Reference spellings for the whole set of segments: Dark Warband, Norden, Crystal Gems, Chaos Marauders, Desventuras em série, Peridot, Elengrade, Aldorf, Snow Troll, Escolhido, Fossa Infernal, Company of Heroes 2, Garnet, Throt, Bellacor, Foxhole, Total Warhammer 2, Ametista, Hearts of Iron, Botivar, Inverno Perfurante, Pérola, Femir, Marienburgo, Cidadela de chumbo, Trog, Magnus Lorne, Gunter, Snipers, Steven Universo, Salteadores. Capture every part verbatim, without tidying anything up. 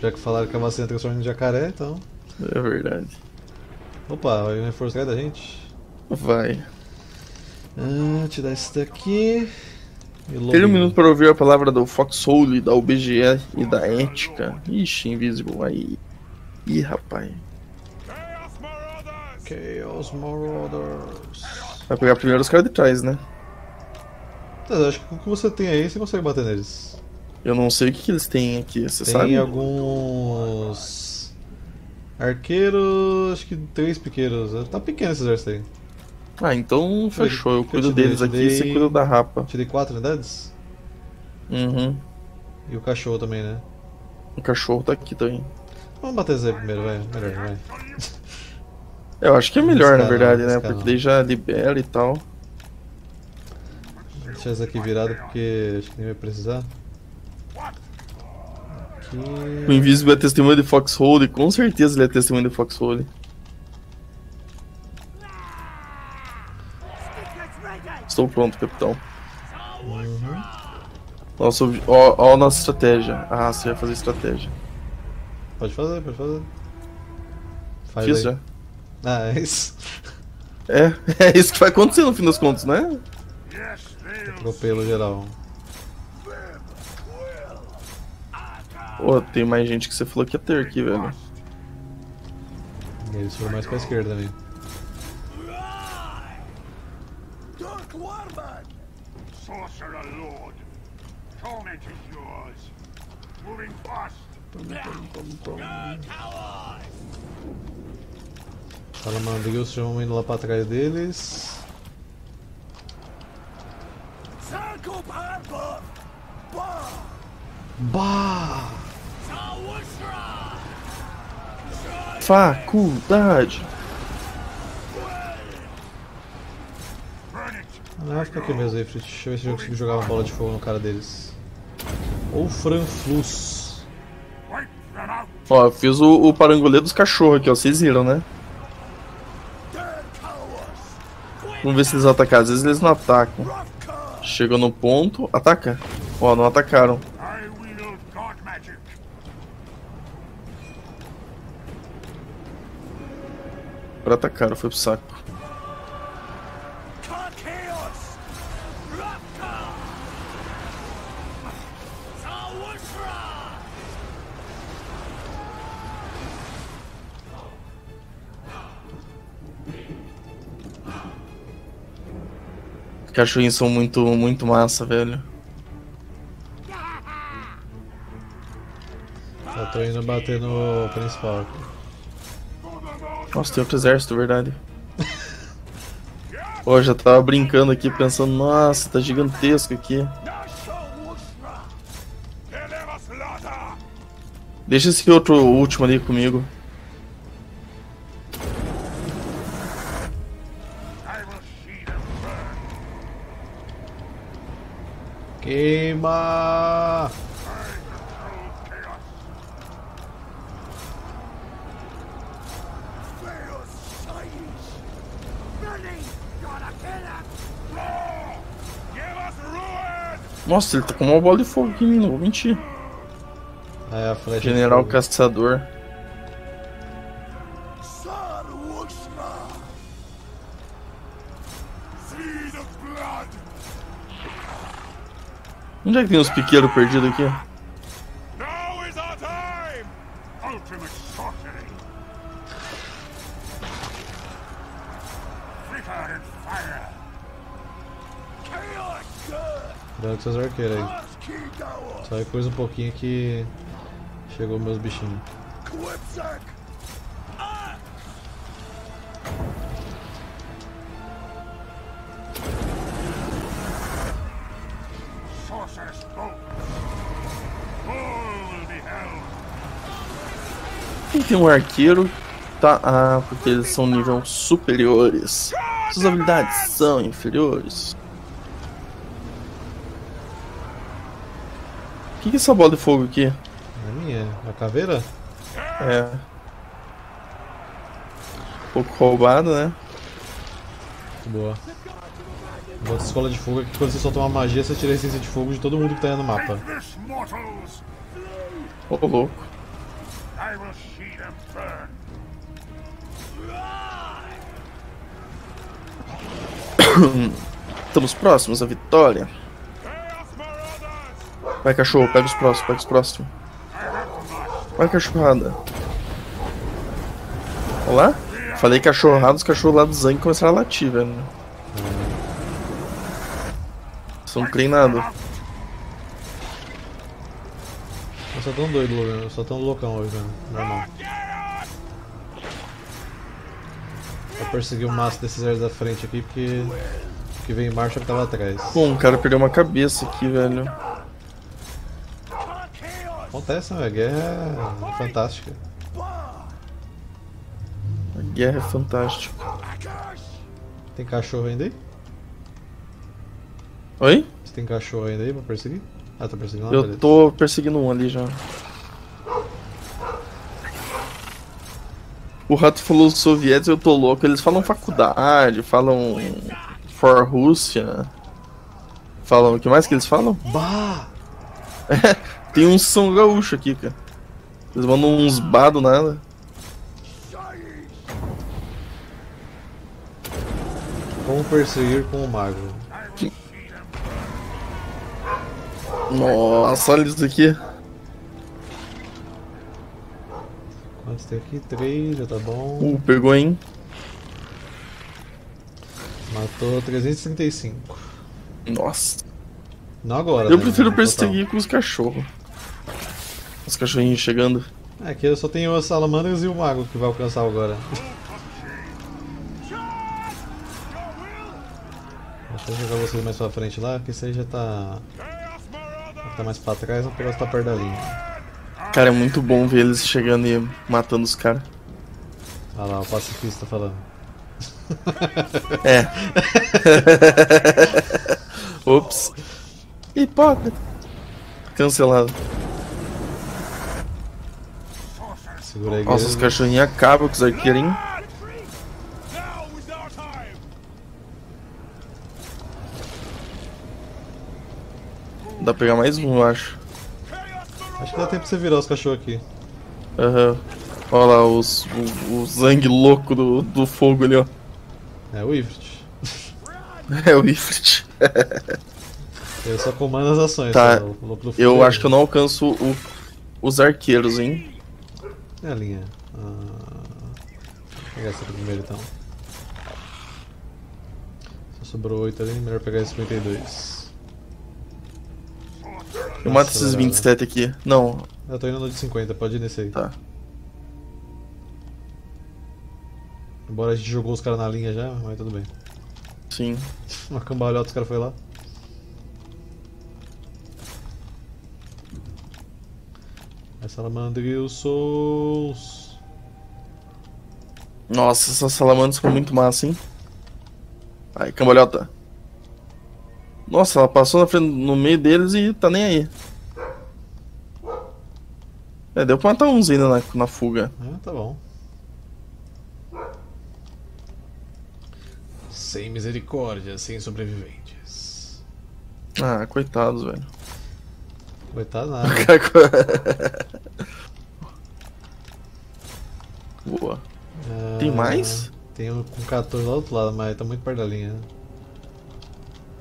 Já que falaram que a vacina transforma em jacaré, então... É verdade. Opa, vai reforçar da gente? Vai. Ah, te dar esse daqui... Tem um minuto para ouvir a palavra do Foxhole, da O B G E e da ética. Ixi, Invisible aí. Ih, rapaz. Chaos Marauders! Chaos Marauders! Vai pegar primeiro os caras de trás, né? Eu acho que com o que você tem aí, você consegue bater neles. Eu não sei o que, que eles têm aqui, você tem sabe? Tem alguns... arqueiros... acho que três piqueiros. Tá pequeno esse exército aí. Ah, então fechou. Eu cuido eu deles dei, aqui e você cuida da rapa. Tirei quatro unidades? Uhum. E o cachorro também, né? O cachorro tá aqui também. Vamos bater esse aí primeiro, vai. Melhor, vai. Eu acho que é melhor, na verdade, né? Porque daí já libera e tal. Vou deixar esse aqui virado porque acho que nem vai precisar. Aqui... O Invisible é testemunho de Foxhole, com certeza ele é testemunho de Foxhole. Estou pronto, capitão. Uhum. Nossa, ó, ó a nossa estratégia. Ah, você vai fazer estratégia. Pode fazer, pode fazer. Faz Fiz aí. já. Ah, é isso. É, é isso que vai acontecer no fim das contas, né? Atropelo geral. Pô, oh, tem mais gente que você falou que ia ter aqui, velho. Eles foram mais pra esquerda ali. Dark Warband! Sorcerer-Lord! Torment is yours! Moving fast! God Chaos! Salamandrios vão indo lá pra trás deles. Circle Harbor! Bah! Bah! Faculdade! Ah, fica aqui mesmo, Ifrit. Deixa eu ver se eu consigo jogar uma bola de fogo no cara deles. Ou Franflus. Ó, eu fiz o, o parangolê dos cachorros aqui, ó. Vocês viram, né? Vamos ver se eles atacam. Às vezes eles não atacam. Chegou no ponto. Ataca. Ó, não atacaram. Agora atacaram, foi pro saco. Cachorrinhos são muito, muito massa, velho. Eu tô indo bater no principal. Nossa, tem outro exército, verdade. Pô, já tava brincando aqui, pensando, nossa, tá gigantesco aqui. Deixa esse outro último ali comigo. Queima! Nossa, ele tá com uma bola de fogo aqui, não vou mentir. É, a flecha General Caçador. Onde é que tem uns piqueiros perdidos aqui? Cuidado com seus arqueiros aí. Só recusa um pouquinho que chegou meus bichinhos. Tem um arqueiro, tá? Ah, porque eles são nível superiores. Suas habilidades são inferiores. O que que é essa bola de fogo aqui? É minha, a caveira? É. Um pouco roubado, né? Boa. Bota escola de fogo aqui, quando você solta uma magia, você tira a essência de fogo de todo mundo que tá aí no mapa. Ô, louco. I will see them burn. Estamos próximos à vitória. Vai, cachorro, pega os próximos, pega os próximos. Vai, cachorrada. Olha lá. Falei cachorrada, os cachorros lá do Zang começaram a latir, velho. Você não crê em nada. Eu só tão doido, Logan. Eu só tão loucão hoje, velho. Normal. Vou perseguir o máximo desses ares da frente aqui, porque o que vem em marcha tá lá atrás. Bom, o cara perdeu uma cabeça aqui, velho. Acontece, né? A guerra é fantástica. A guerra é fantástica. Tem cachorro ainda aí? Oi? Você tem cachorro ainda aí pra perseguir? Ah, tá perseguindo um? Eu beleza. Tô perseguindo um ali já. O rato falou dos soviéticos, eu tô louco. Eles falam faculdade, falam For Rússia. Falam o que mais que eles falam? Bah! Tem um São Gaúcho aqui, cara. Eles mandam uns bah do nada. Como perseguir com o mago? Nossa, olha isso aqui. Quantos tem aqui? Três, já tá bom. Uh, pegou, hein? Matou trezentos e trinta e cinco. Nossa. Não agora. Eu né? prefiro perseguir com os cachorros. Os cachorrinhos chegando. Aqui eu só tenho as salamandras e o mago que vai alcançar agora. Vou jogar vocês mais pra frente lá, que isso aí já tá. Já tá mais pra trás, não pegar tá perto da linha. Cara, é muito bom ver eles chegando e matando os caras. Olha lá, o pacifista falando. É. Ops. Hipócrita. Cancelado. Segura aí, nossa, os cachorrinhos acabam com os arqueiros, hein? Dá pra pegar mais um, eu acho. Acho que dá tempo pra você virar os cachorros aqui. Aham. Uhum. Olha lá, os, o, o Zang louco do, do fogo ali, ó. É o Ifrit. É o Ifrit. Eu só comando as ações. Tá, tá? O louco do fogo, eu né? acho que eu não alcanço o, os arqueiros, hein. É a linha. Ah, vou pegar essa aqui primeiro, então. Só sobrou oito ali, melhor pegar esses cinquenta e dois. Eu Nossa, mato esses vinte e sete aqui. Não. Eu tô indo no de cinquenta, pode ir nesse aí. Tá. Embora a gente jogou os caras na linha já, mas tudo bem. Sim. Uma cambalhota, os caras foram lá. As salamandras souls. Nossa, essas salamandras foram muito massa, hein? Aí, cambalhota. Nossa, ela passou na frente, no meio deles e tá nem aí. É, deu pra matar uns ainda na, na fuga. Ah, tá bom. Sem misericórdia, sem sobreviventes. Ah, coitados, velho. Coitado nada. Boa. Ah, tem mais? Tem um com quatorze lá do outro lado, mas tá muito perto da linha, né?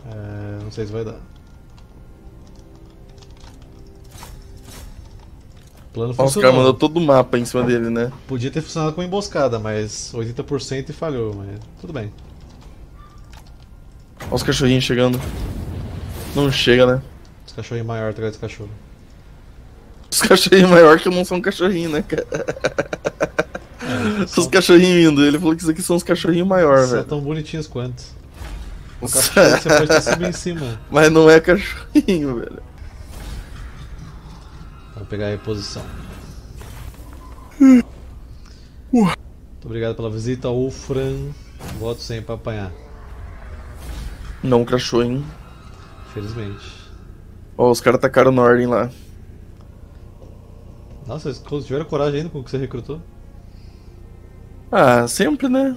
É, não sei se vai dar. O plano funcionou. Nossa, o cara mandou todo o mapa em cima dele, né? Podia ter funcionado com emboscada, mas oitenta por cento e falhou, mas tudo bem. Olha os cachorrinhos chegando. Não chega, né? Os cachorrinhos maiores atrás dos cachorros. Os cachorrinhos maiores que não são cachorrinhos, né, cara? É, os são... cachorrinhos indo. Ele falou que isso aqui são os cachorrinhos maiores, velho. São tão bonitinhos quanto. O cachorro você pode até subir em cima. Mas não é cachorrinho, velho. Vou pegar a reposição. Muito obrigado pela visita, Ulfran. Voto cem pra apanhar. Não crashou, hein? Infelizmente. Ó, oh, os caras tacaram o Norden lá. Nossa, eles tiveram coragem ainda com o que você recrutou? Ah, sempre, né?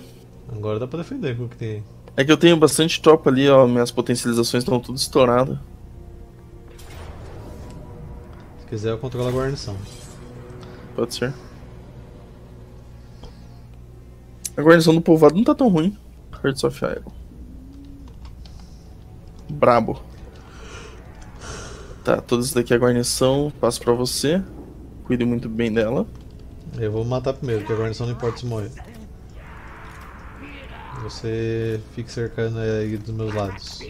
Agora dá pra defender com o que tem aí. É que eu tenho bastante tropa ali, ó, minhas potencializações estão tudo estouradas. Se quiser eu controlo a guarnição. Pode ser. A guarnição do povoado não tá tão ruim. Hearts of Iron. Brabo. Tá, todas daqui a guarnição, passo pra você. Cuide muito bem dela. Eu vou matar primeiro, porque a guarnição não importa se morrer. Você fica cercando aí dos meus lados.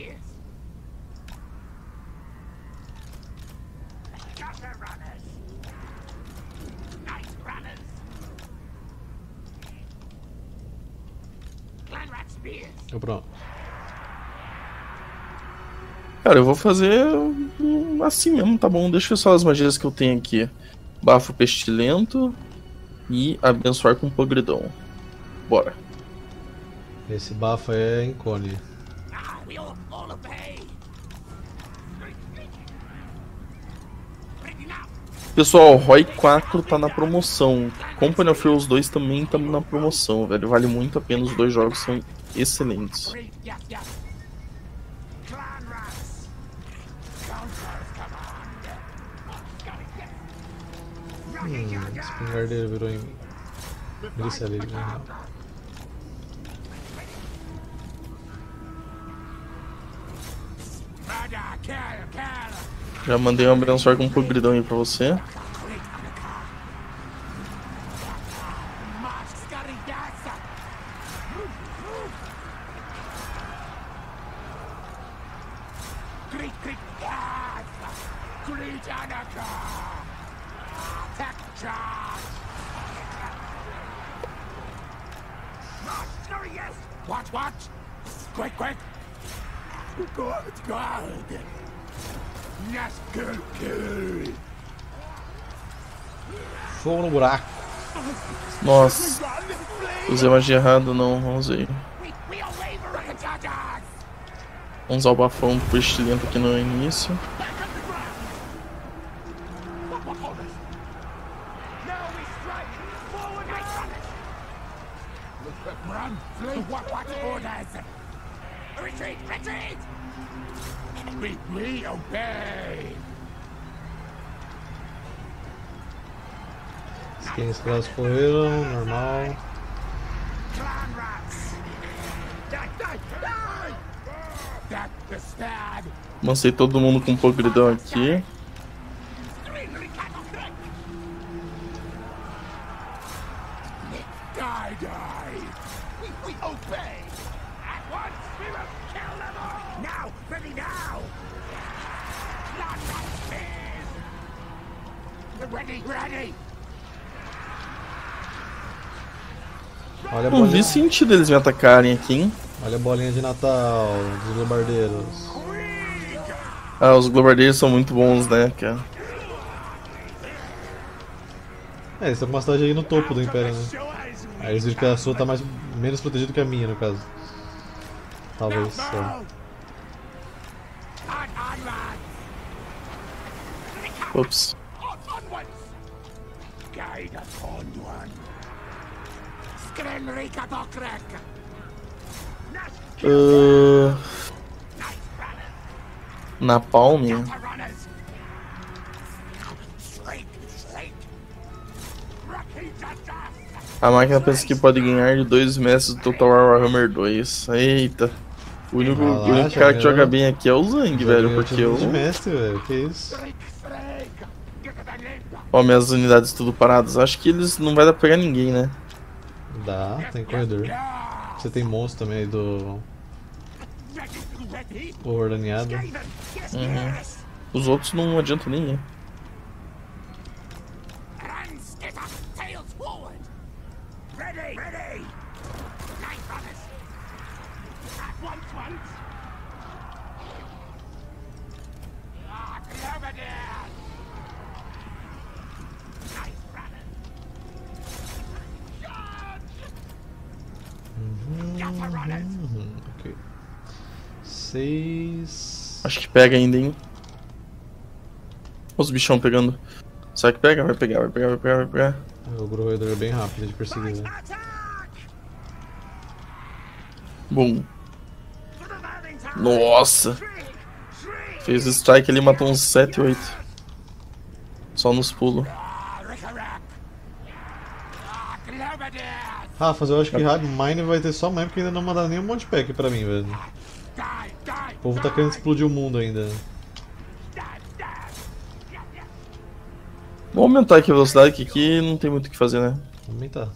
Tô pronto. Cara, eu vou fazer assim mesmo, tá bom? Deixa eu ver só as magias que eu tenho aqui. Bafo pestilento e abençoar com podridão. Bora. Esse bafo é incone. Pessoal, R O I quatro tá na promoção. Company of Heroes dois também tá na promoção, velho. Vale muito a pena, os dois jogos são excelentes. Hum, esse pingardeiro virou em... Brice ali, né? Já mandei um abençoar com um podridão aí pra você. Fogo no buraco. Nossa, usei magia errada, não, não usei. Vamos usar o bafão pestilento aqui no início. Elas correram, normal. Mancei todo mundo com um podridão aqui. Olha, não vi sentido eles me atacarem aqui, hein? Olha a bolinha de Natal dos globardeiros. Ah, os globardeiros são muito bons, né, cara? É, eles estão com uma cidade aí no topo do Império, né? Aí eles viram que a sua tá mais, menos protegida que a minha, no caso. Talvez, só. Ops. Uh... Na palma. A máquina pensa que pode ganhar de dois mestres do Total Warhammer dois. Eita. O único, ah, lá, o único cara que joga bem aqui é o Zang, já velho. Porque eu... de mestre, velho. Que isso? Ó, minhas unidades tudo paradas. Acho que eles não vai dar pra pegar ninguém, né? Dá, tem corredor. Você tem monstro também aí do... ordenado. Uhum. Os outros não adianta nem ir. Acho que pega ainda, hein? Os bichão pegando. Será que pega? Vai pegar, vai pegar, vai pegar, vai pegar. O groedor é bem rápido de perseguir, né? Bom. Nossa! Fez strike ali, matou uns sete, oito. Só nos pulos. Rafa, eu acho que Hardmine vai ter só mais porque ainda não mandaram nenhum Modpack pra mim, velho. O povo tá querendo explodir o mundo ainda. Vou aumentar aqui a velocidade, que aqui não tem muito o que fazer, né? Vou aumentar.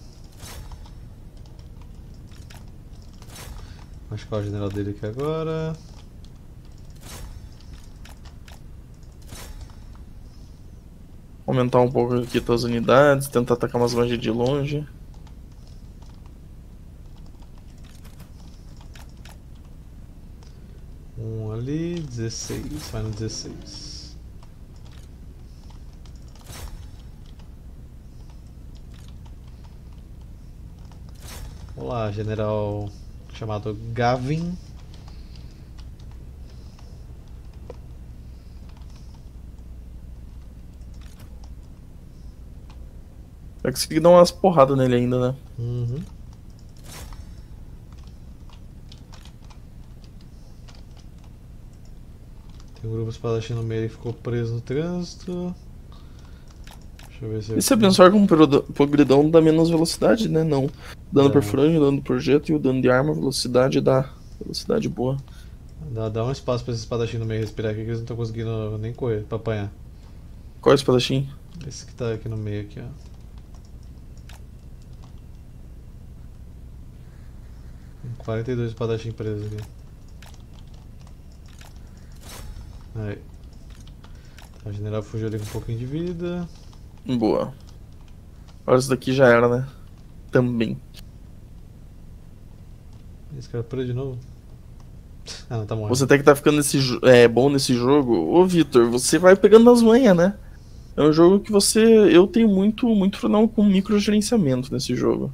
Vou escolher o general dele aqui agora. Aumentar um pouco aqui todas as unidades, tentar atacar umas magias de longe. Um ali, dezesseis, vai no dezesseis. Olá, general chamado Gavin. Vai conseguir dar umas porradas nele ainda, né? Uhum. Tem um grupo espadachim no meio e ficou preso no trânsito. Deixa eu ver se. E se eu pensar que um progridão dá menos velocidade, né? Não. Dano é. Perfurante, dano por projeto e o dano de arma, velocidade dá. Velocidade boa. Dá, dá um espaço pra esse espadachim no meio respirar aqui que eles não estão conseguindo nem correr pra apanhar. Qual é o espadachim? Esse que tá aqui no meio, aqui, ó. quarenta e dois espadachim presos aqui. Aí. Tá, o general fugiu ali com um pouquinho de vida. Boa. Agora isso daqui já era, né? Também. Esse cara preso de novo? Ah, não, tá morrendo. Você até que tá ficando nesse, é, bom nesse jogo. Ô, Vitor, você vai pegando as manhas, né? É um jogo que você... Eu tenho muito, muito problema com microgerenciamento nesse jogo.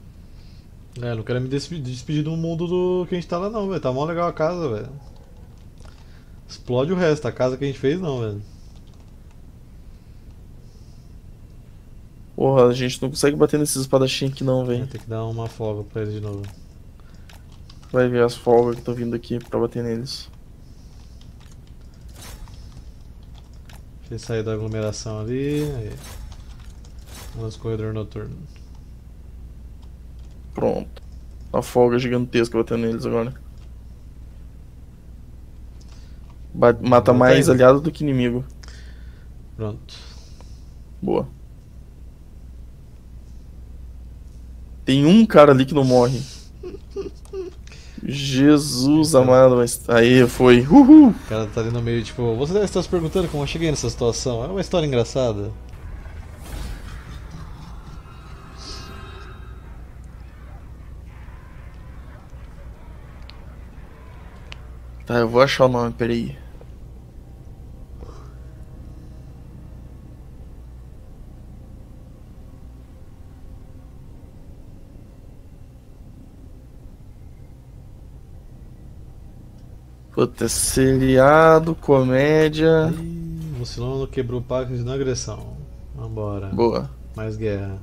É, não quero me despedir do mundo do que a gente tá lá não, velho. Tá mó legal a casa, velho. Explode o resto, a casa que a gente fez não, velho. Porra, a gente não consegue bater nesses espadachim aqui não, velho. Tem que dar uma folga pra eles de novo. Vai ver as folgas que estão vindo aqui pra bater neles. Deixa ele sair da aglomeração ali. Aí. Vamos no corredor noturno. Pronto. Uma folga gigantesca batendo neles agora. Bate, mata Não mais tá aliado do que inimigo. Pronto. Boa. Tem um cara ali que não morre. Jesus amado, mas... Aí, foi. Uhul! O cara tá ali no meio, tipo... Você deve estar se perguntando como eu cheguei nessa situação. É uma história engraçada. Tá, eu vou achar o nome, peraí. Puta, seriado, comédia... Ih, Mucilano quebrou o pacto de não agressão. Vambora. Boa. Mais guerra.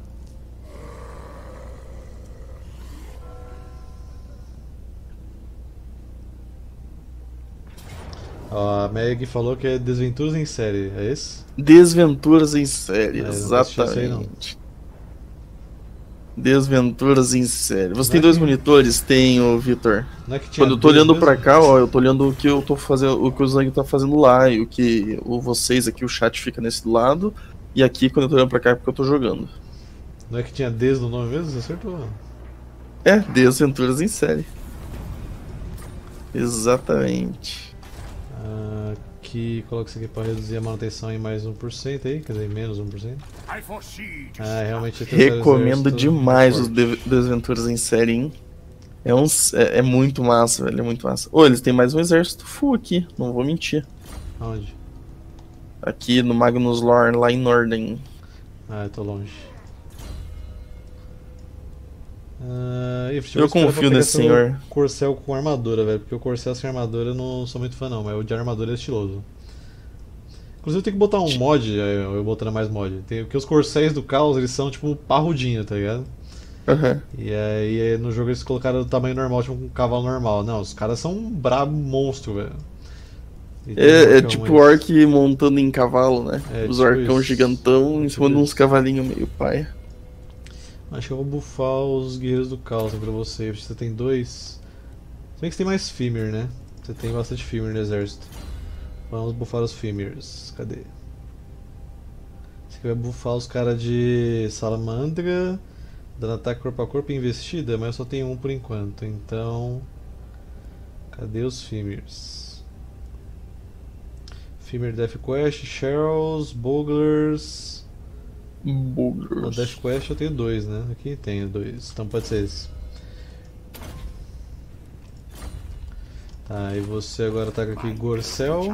Ó, a Meg falou que é Desventuras em Série, é esse? Desventuras em Série, é, exatamente. Desventuras em Série. Você não tem é dois que... monitores? Tem, ô Vitor. É quando eu tô olhando mesmo? Pra cá, ó, eu tô olhando o que eu tô fazendo, o que o Zang tá fazendo lá e o que o vocês aqui, o chat fica nesse lado. E aqui, quando eu tô olhando pra cá, é porque eu tô jogando. Não é que tinha Des no nome mesmo? Você acertou? É, Desventuras em Série. Exatamente. Aqui, coloca isso aqui para reduzir a manutenção em mais um por cento aí, quer dizer, menos um por cento. Ah, realmente... Recomendo demais os de Desventuras em Série, hein? É, um, é, é muito massa, velho, é muito massa. Ô, oh, eles têm mais um exército full aqui, não vou mentir. Onde? Aqui no Magnus Lorne, lá em Norden. Ah, eu tô longe. Uh, Ifrit, eu confio nesse senhor. Gorcel com armadura, velho. Porque o Gorcel sem armadura eu não sou muito fã, não. Mas o de armadura é estiloso. Inclusive, eu tenho que botar um mod. Eu, eu botando mais mod. Tem, porque os Gorcéis do Caos eles são tipo parrudinho, tá ligado? Uhum. E aí no jogo eles colocaram o tamanho normal, tipo um cavalo normal. Não, os caras são um brabo monstro, velho. É, é tipo orc isso. Montando em cavalo, né? É, os tipo orcão isso. Gigantão em cima de uns cavalinhos meio paia. Acho que eu vou buffar os Guerreiros do Caos pra você. Você tem dois. Se bem que você tem mais Femir, né? Você tem bastante Femir no exército. Vamos buffar os Femirs. Cadê? Esse aqui vai buffar os caras de Salamandra, dando ataque corpo a corpo e investida, mas eu só tenho um por enquanto. Então. Cadê os Femirs? Femir Death Quest, Sherrills, Boglers. Boglers. No Death Quest eu tenho dois, né? Aqui tenho dois, então pode ser esse. Tá, e você agora ataca aqui Gorcel.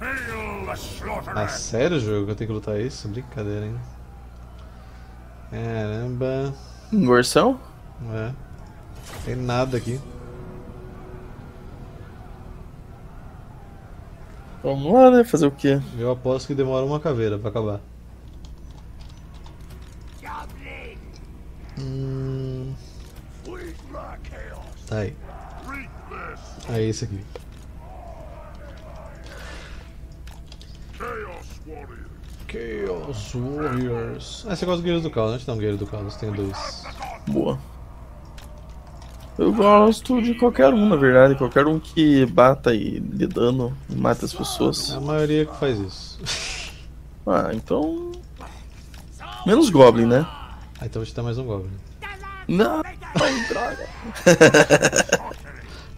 Ah, sério, jogo? Eu tenho que lutar isso? Brincadeira, hein? Caramba. Gorcel? É. Não tem nada aqui. Vamos lá, né? Fazer o quê? Eu aposto que demora uma caveira pra acabar. Hum... Tá aí. Aí, esse aqui. Chaos Warriors. Chaos Warriors. Ah, você gosta do Guerreiro do Caos, né? Não, um Guerreiro do Caos, tem dois. Boa. Eu gosto de qualquer um, na verdade, qualquer um que bata e dê dano e mata as pessoas. É a maioria que faz isso. Ah, então... Menos Goblin, né? Ah, então vou te dar mais um Goblin. Não, droga.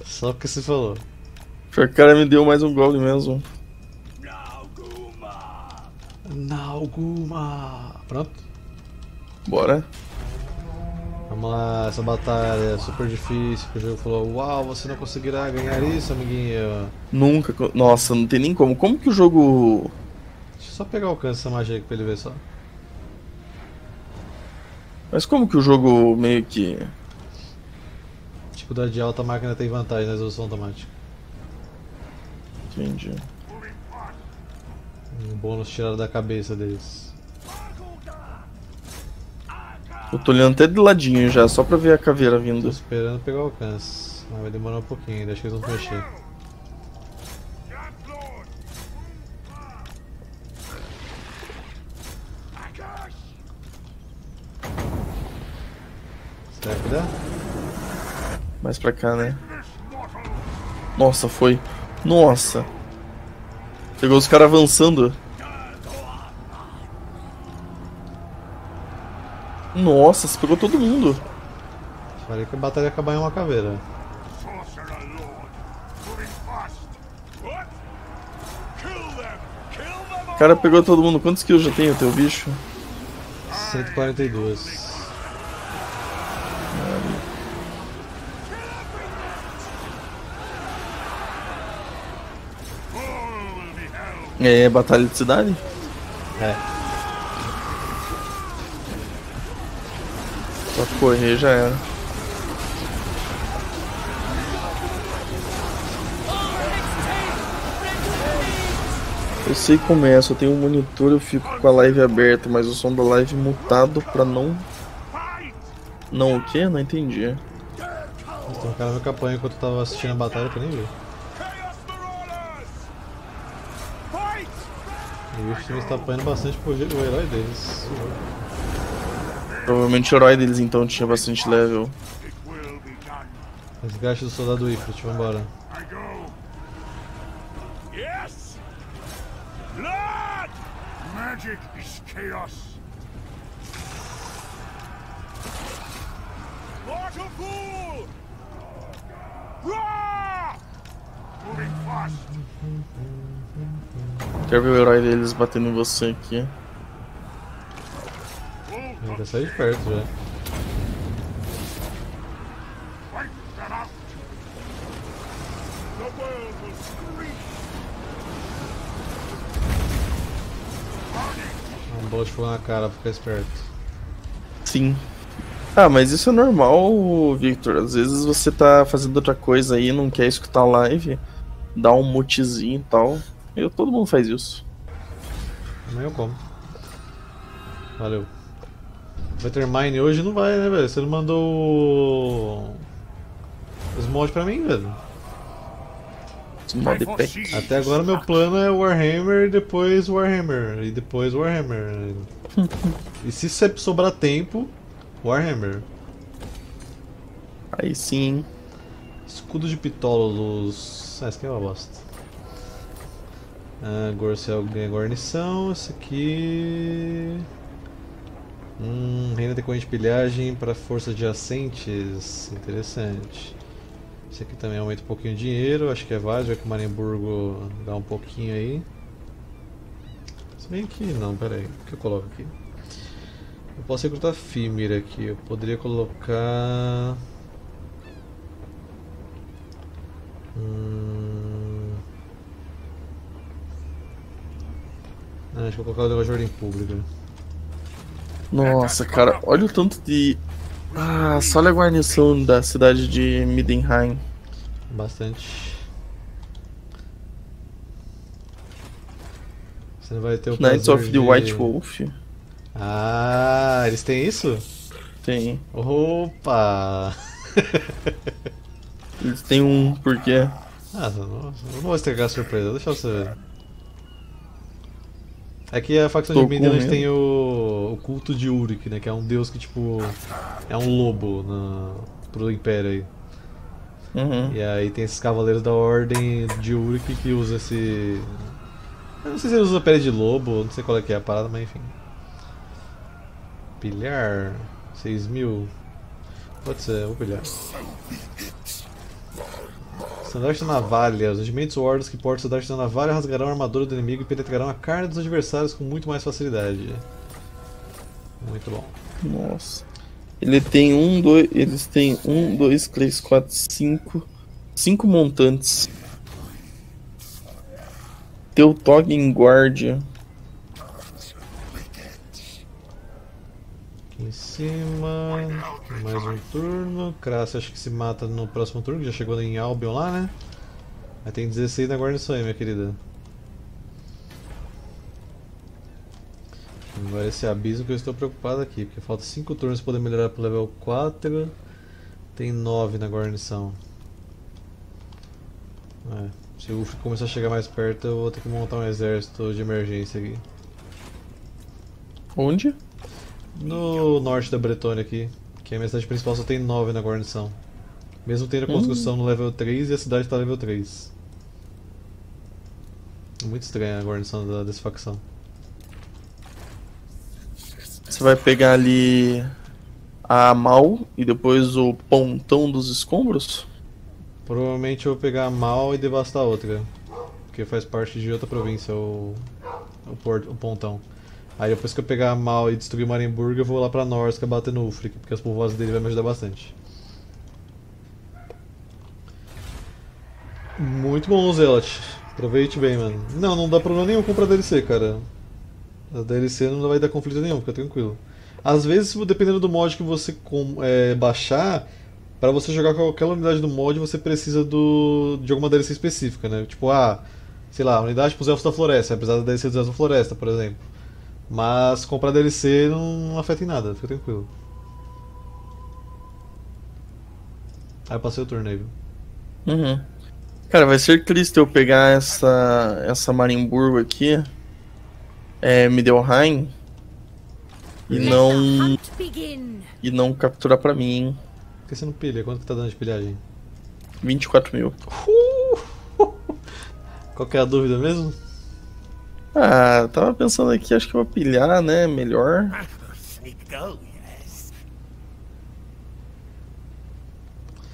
Só porque você falou. O cara me deu mais um Goblin mesmo. Nalguma. Pronto? Bora. Vamos lá, essa batalha é super difícil, o jogo falou, uau, você não conseguirá ganhar isso, amiguinho. Nunca, nossa, não tem nem como. Como que o jogo... Deixa eu só pegar o alcance dessa magia aqui pra ele ver só. Mas como que o jogo meio que... Dificuldade alta, a máquina tem vantagem na resolução automática. Entendi. Um bônus tirado da cabeça deles. Eu tô olhando até de ladinho já, só pra ver a caveira vindo. Tô esperando pegar o alcance, mas vai demorar um pouquinho ainda, acho que eles vão mexer. Será que dá? Mais pra cá, né? Nossa, foi. Nossa! Pegou os caras avançando. Nossa, você pegou todo mundo. Falei que a batalha ia acabar em uma caveira. O cara pegou todo mundo. Quantos kills já tem o teu bicho? cento e quarenta e dois. É batalha de cidade? É. Só correr já era. Eu sei como é, só tenho um monitor, eu fico com a live aberta, mas o som da live mutado pra não... Não o quê? Não entendi. Então o cara me apanhou enquanto eu tava assistindo a batalha que eu nem vi. E o time está apanhando bastante pro o herói deles. Provavelmente o herói deles então tinha bastante level. Desgaste do soldado Ifrit, vambora. Quero ver o herói deles batendo em você aqui. Já saiu de perto já. Um bola de fogo na cara, fica esperto. Sim. Ah, mas isso é normal, Victor. Às vezes você tá fazendo outra coisa aí, não quer escutar a live, dá um mutezinho e tal. Eu, todo mundo faz isso. Também eu como. Valeu. Vai ter mine hoje? Não vai, né, velho? Você não mandou os mods pra mim, velho? Até agora meu plano é Warhammer e depois Warhammer e depois Warhammer. E se sempre sobrar tempo, Warhammer. Aí sim. Escudo de pitolos. Ah, esse aqui é uma bosta. Ah, Gorcel ganha guarnição. Esse aqui. Hum, renda decorrente de pilhagem para forças adjacentes. Interessante. Esse aqui também aumenta um pouquinho o dinheiro. Acho que é válido, já que o Marienburgo dá um pouquinho aí. Se bem que não, peraí. O que eu coloco aqui? Eu posso recrutar Femir aqui. Eu poderia colocar. Hum... Ah, acho que eu vou colocar o negócio de ordem pública. Nossa, cara, olha o tanto de... Ah, só olha a guarnição da cidade de Midenheim. Bastante. Você não vai ter o Knights of the White Wolf. Ah, eles têm isso? Tem. Opa! Eles têm um, por quê? Ah, não, não vou estragar a surpresa, deixa você ver. Aqui a facção Tô de Midenheim tem o, o culto de Uruk, né? Que é um deus que, tipo, é um lobo na, pro Império aí. Uhum. E aí tem esses cavaleiros da ordem de Uruk que usa esse... Eu não sei se ele usa pele de lobo, não sei qual é que é a parada, mas enfim. Pilhar... seis mil... Pode ser, eu vou pilhar. Estandarte da navalha. Os regimentos ou ordens que portam estandarte da navalha rasgarão a armadura do inimigo e penetrarão a carne dos adversários com muito mais facilidade. Muito bom. Nossa. Ele tem um, dois... Eles têm um, dois, três, quatro, cinco... Cinco montantes. Teu Trog em guarda. Aqui em cima. Mais um turno. Crass acho que se mata no próximo turno, que já chegou em Albion lá, né? Aí tem dezesseis na guarnição aí, minha querida. Agora esse abismo que eu estou preocupado aqui, porque falta cinco turnos para poder melhorar pro level quatro. Tem nove na guarnição. É. Se eu começar a chegar mais perto, eu vou ter que montar um exército de emergência aqui. Onde? No norte da Bretônia aqui, que a minha cidade principal só tem nove na guarnição. Mesmo tendo a construção hum. no level três e a cidade tá level três. Muito estranha a guarnição da, dessa facção. Você vai pegar ali a Mal e depois o Pontão dos Escombros? Provavelmente eu vou pegar Mal e devastar outra, porque faz parte de outra província, o, o, porto, o Pontão. Aí depois que eu pegar Mal e destruir Marienburgo, eu vou lá pra Norska bater no Ifrit, porque as povoadas dele vai me ajudar bastante. Muito bom, Zelot. Aproveite bem, mano. Não, não dá problema nenhum comprar D L C, cara. A D L C não vai dar conflito nenhum, fica tranquilo. Às vezes, dependendo do mod que você é, baixar... Pra você jogar qualquer unidade do mod, você precisa do, de alguma D L C específica, né? Tipo, ah, sei lá, unidade pros Elfos da Floresta, apesar da D L C dos Elfos da Floresta, por exemplo. Mas comprar D L C não afeta em nada, fica tranquilo. Aí eu passei o turno aí, viu? Uhum. Cara, vai ser triste eu pegar essa, essa Marienburgo aqui, é, Midenheim, e não, e não capturar pra mim, hein? Por que você não pilha? Quanto que tá dando de pilhagem? vinte e quatro mil. Uh! Qual que é a dúvida mesmo? Ah, tava pensando aqui, acho que eu vou pilhar, né? Melhor.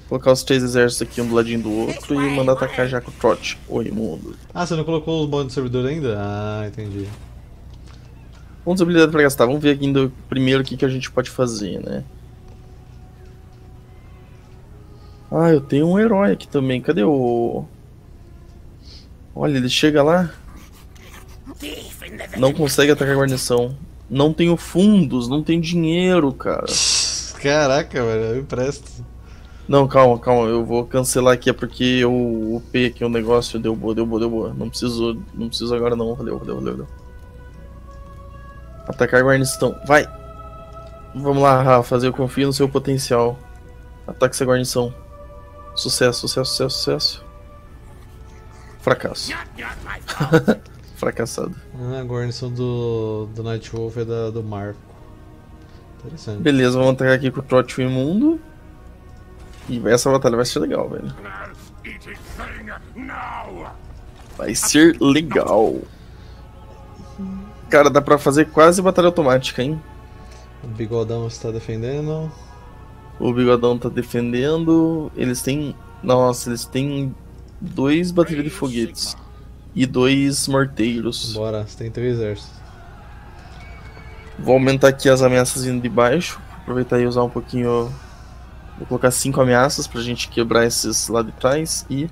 Colocar os três exércitos aqui um do ladinho do outro e mandar atacar já com o Throt. Oi, mundo. Ah, você não colocou os bônus do servidor ainda? Ah, entendi. Pontos de habilidade pra gastar. Vamos ver aqui ainda primeiro o que, que a gente pode fazer, né? Ah, eu tenho um herói aqui também. Cadê o... Olha, ele chega lá. Não consegue atacar a guarnição. Não tenho fundos, não tenho dinheiro, cara. Caraca, velho, eu empresto. Não, calma, calma. Eu vou cancelar aqui, é porque eu upei aqui o negócio. Deu boa, deu boa, deu boa. Não preciso, não preciso agora não. Valeu, valeu, valeu, valeu. Atacar a guarnição. Vai. Vamos lá, Rafa. Eu confio no seu potencial. Ataque essa guarnição. Sucesso, sucesso, sucesso, sucesso. Fracasso. fracassado. Ah, a guarnição do, do Nightwolf é da, do Marco. Interessante. Beleza, vamos atacar aqui com o Throt Imundo. E essa batalha vai ser legal, velho. Vai ser legal. Cara, dá pra fazer quase batalha automática, hein? O Bigodão está defendendo. O Bigodão tá defendendo. Eles têm... Nossa, eles têm dois baterias de foguetes. E dois morteiros. Bora, você tem três exércitos. Vou aumentar aqui as ameaças indo de baixo. Aproveitar e usar um pouquinho... Vou colocar cinco ameaças pra gente quebrar esses lá de trás e...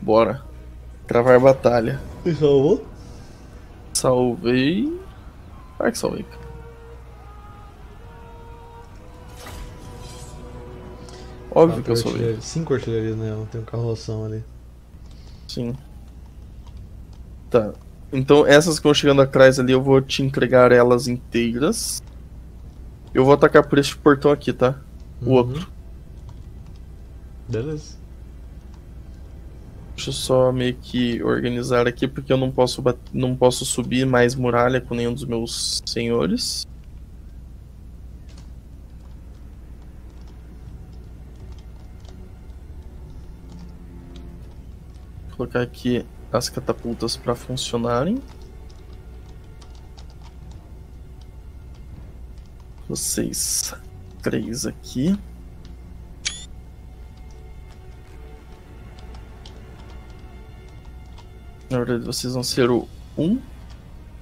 Bora. Travar a batalha. E salvou? Salvei... Claro que salvei. Óbvio que eu salvei. Cinco artilharias, né? Tem um carroção ali. Sim. Tá. Então essas que vão chegando atrás ali, eu vou te entregar elas inteiras. Eu vou atacar por este portão aqui, tá? O uhum. outro. Beleza. Deixa eu só meio que organizar aqui, porque eu não posso, não posso subir mais muralha com nenhum dos meus senhores. Vou colocar aqui as catapultas para funcionarem. Vocês três aqui. Na verdade, vocês vão ser o um.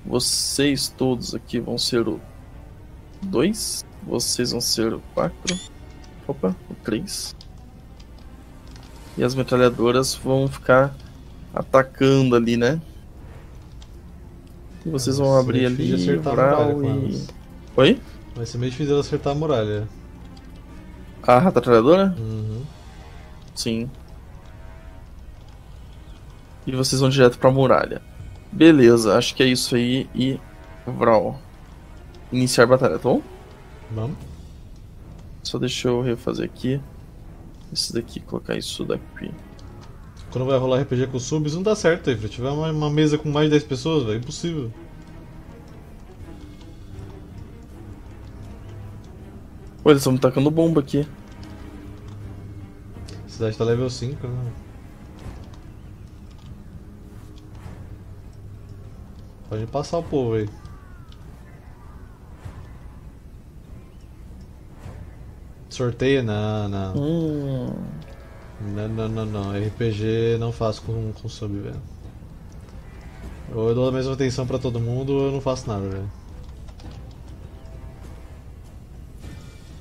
Vocês todos aqui vão ser o dois. Vocês vão ser o quatro. Opa, o três. E as metralhadoras vão ficar atacando ali, né? E vocês vão abrir ali o mural e... Oi? Vai ser meio difícil acertar a muralha. Ah, a metralhadora? Uhum. Sim. E vocês vão direto pra muralha. Beleza, acho que é isso aí. E... Vral. Iniciar a batalha, tá bom? Vamos. Só deixa eu refazer aqui. Esse daqui, colocar isso daqui. Quando vai rolar R P G com subs, não dá certo, aí. Se tiver uma, uma mesa com mais de dez pessoas, véio, é impossível. Pô, eles estão me tacando bomba aqui. A cidade tá level cinco, né? Pode passar o povo aí. Sorteio? Não, não. Hum. Não, não, não, não. R P G não faço com, com sub, velho. Ou eu dou a mesma atenção pra todo mundo ou eu não faço nada, velho.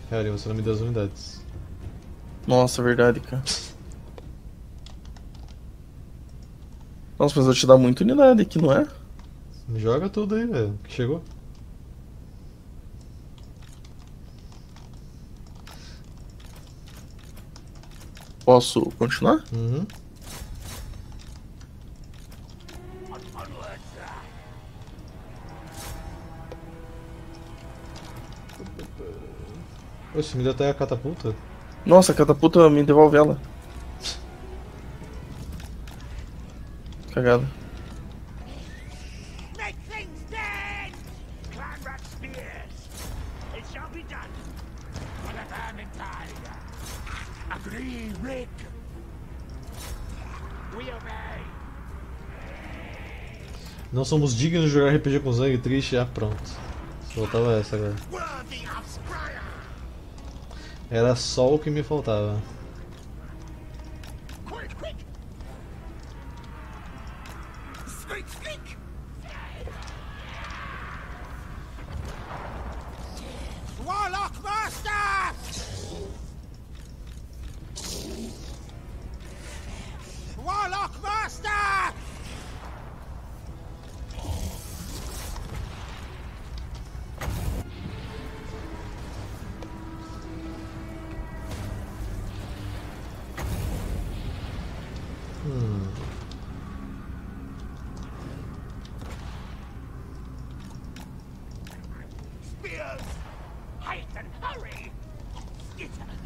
Cara, você não me deu as unidades. Nossa, verdade, cara. Nossa, mas eu te dar muita unidade aqui, não é? Joga tudo aí, velho, que chegou. Posso continuar? Uhum. Oxe, me deu até a catapulta. Nossa, a catapulta me devolve ela. Cagada. Não somos dignos de jogar R P G com Zang, triste, ah pronto. Faltava essa agora. Era só o que me faltava.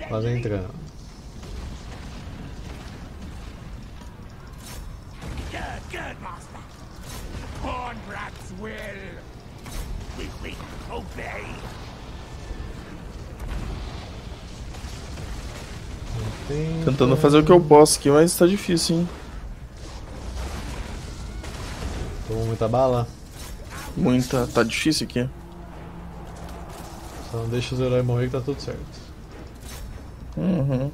Quase entrando. Good, good master. Born will. We will obey. Tentando fazer o que eu posso aqui, mas tá difícil, hein? Tomou muita bala. Muita, tá difícil aqui. Só não deixa os heróis morrer que tá tudo certo. Uhum.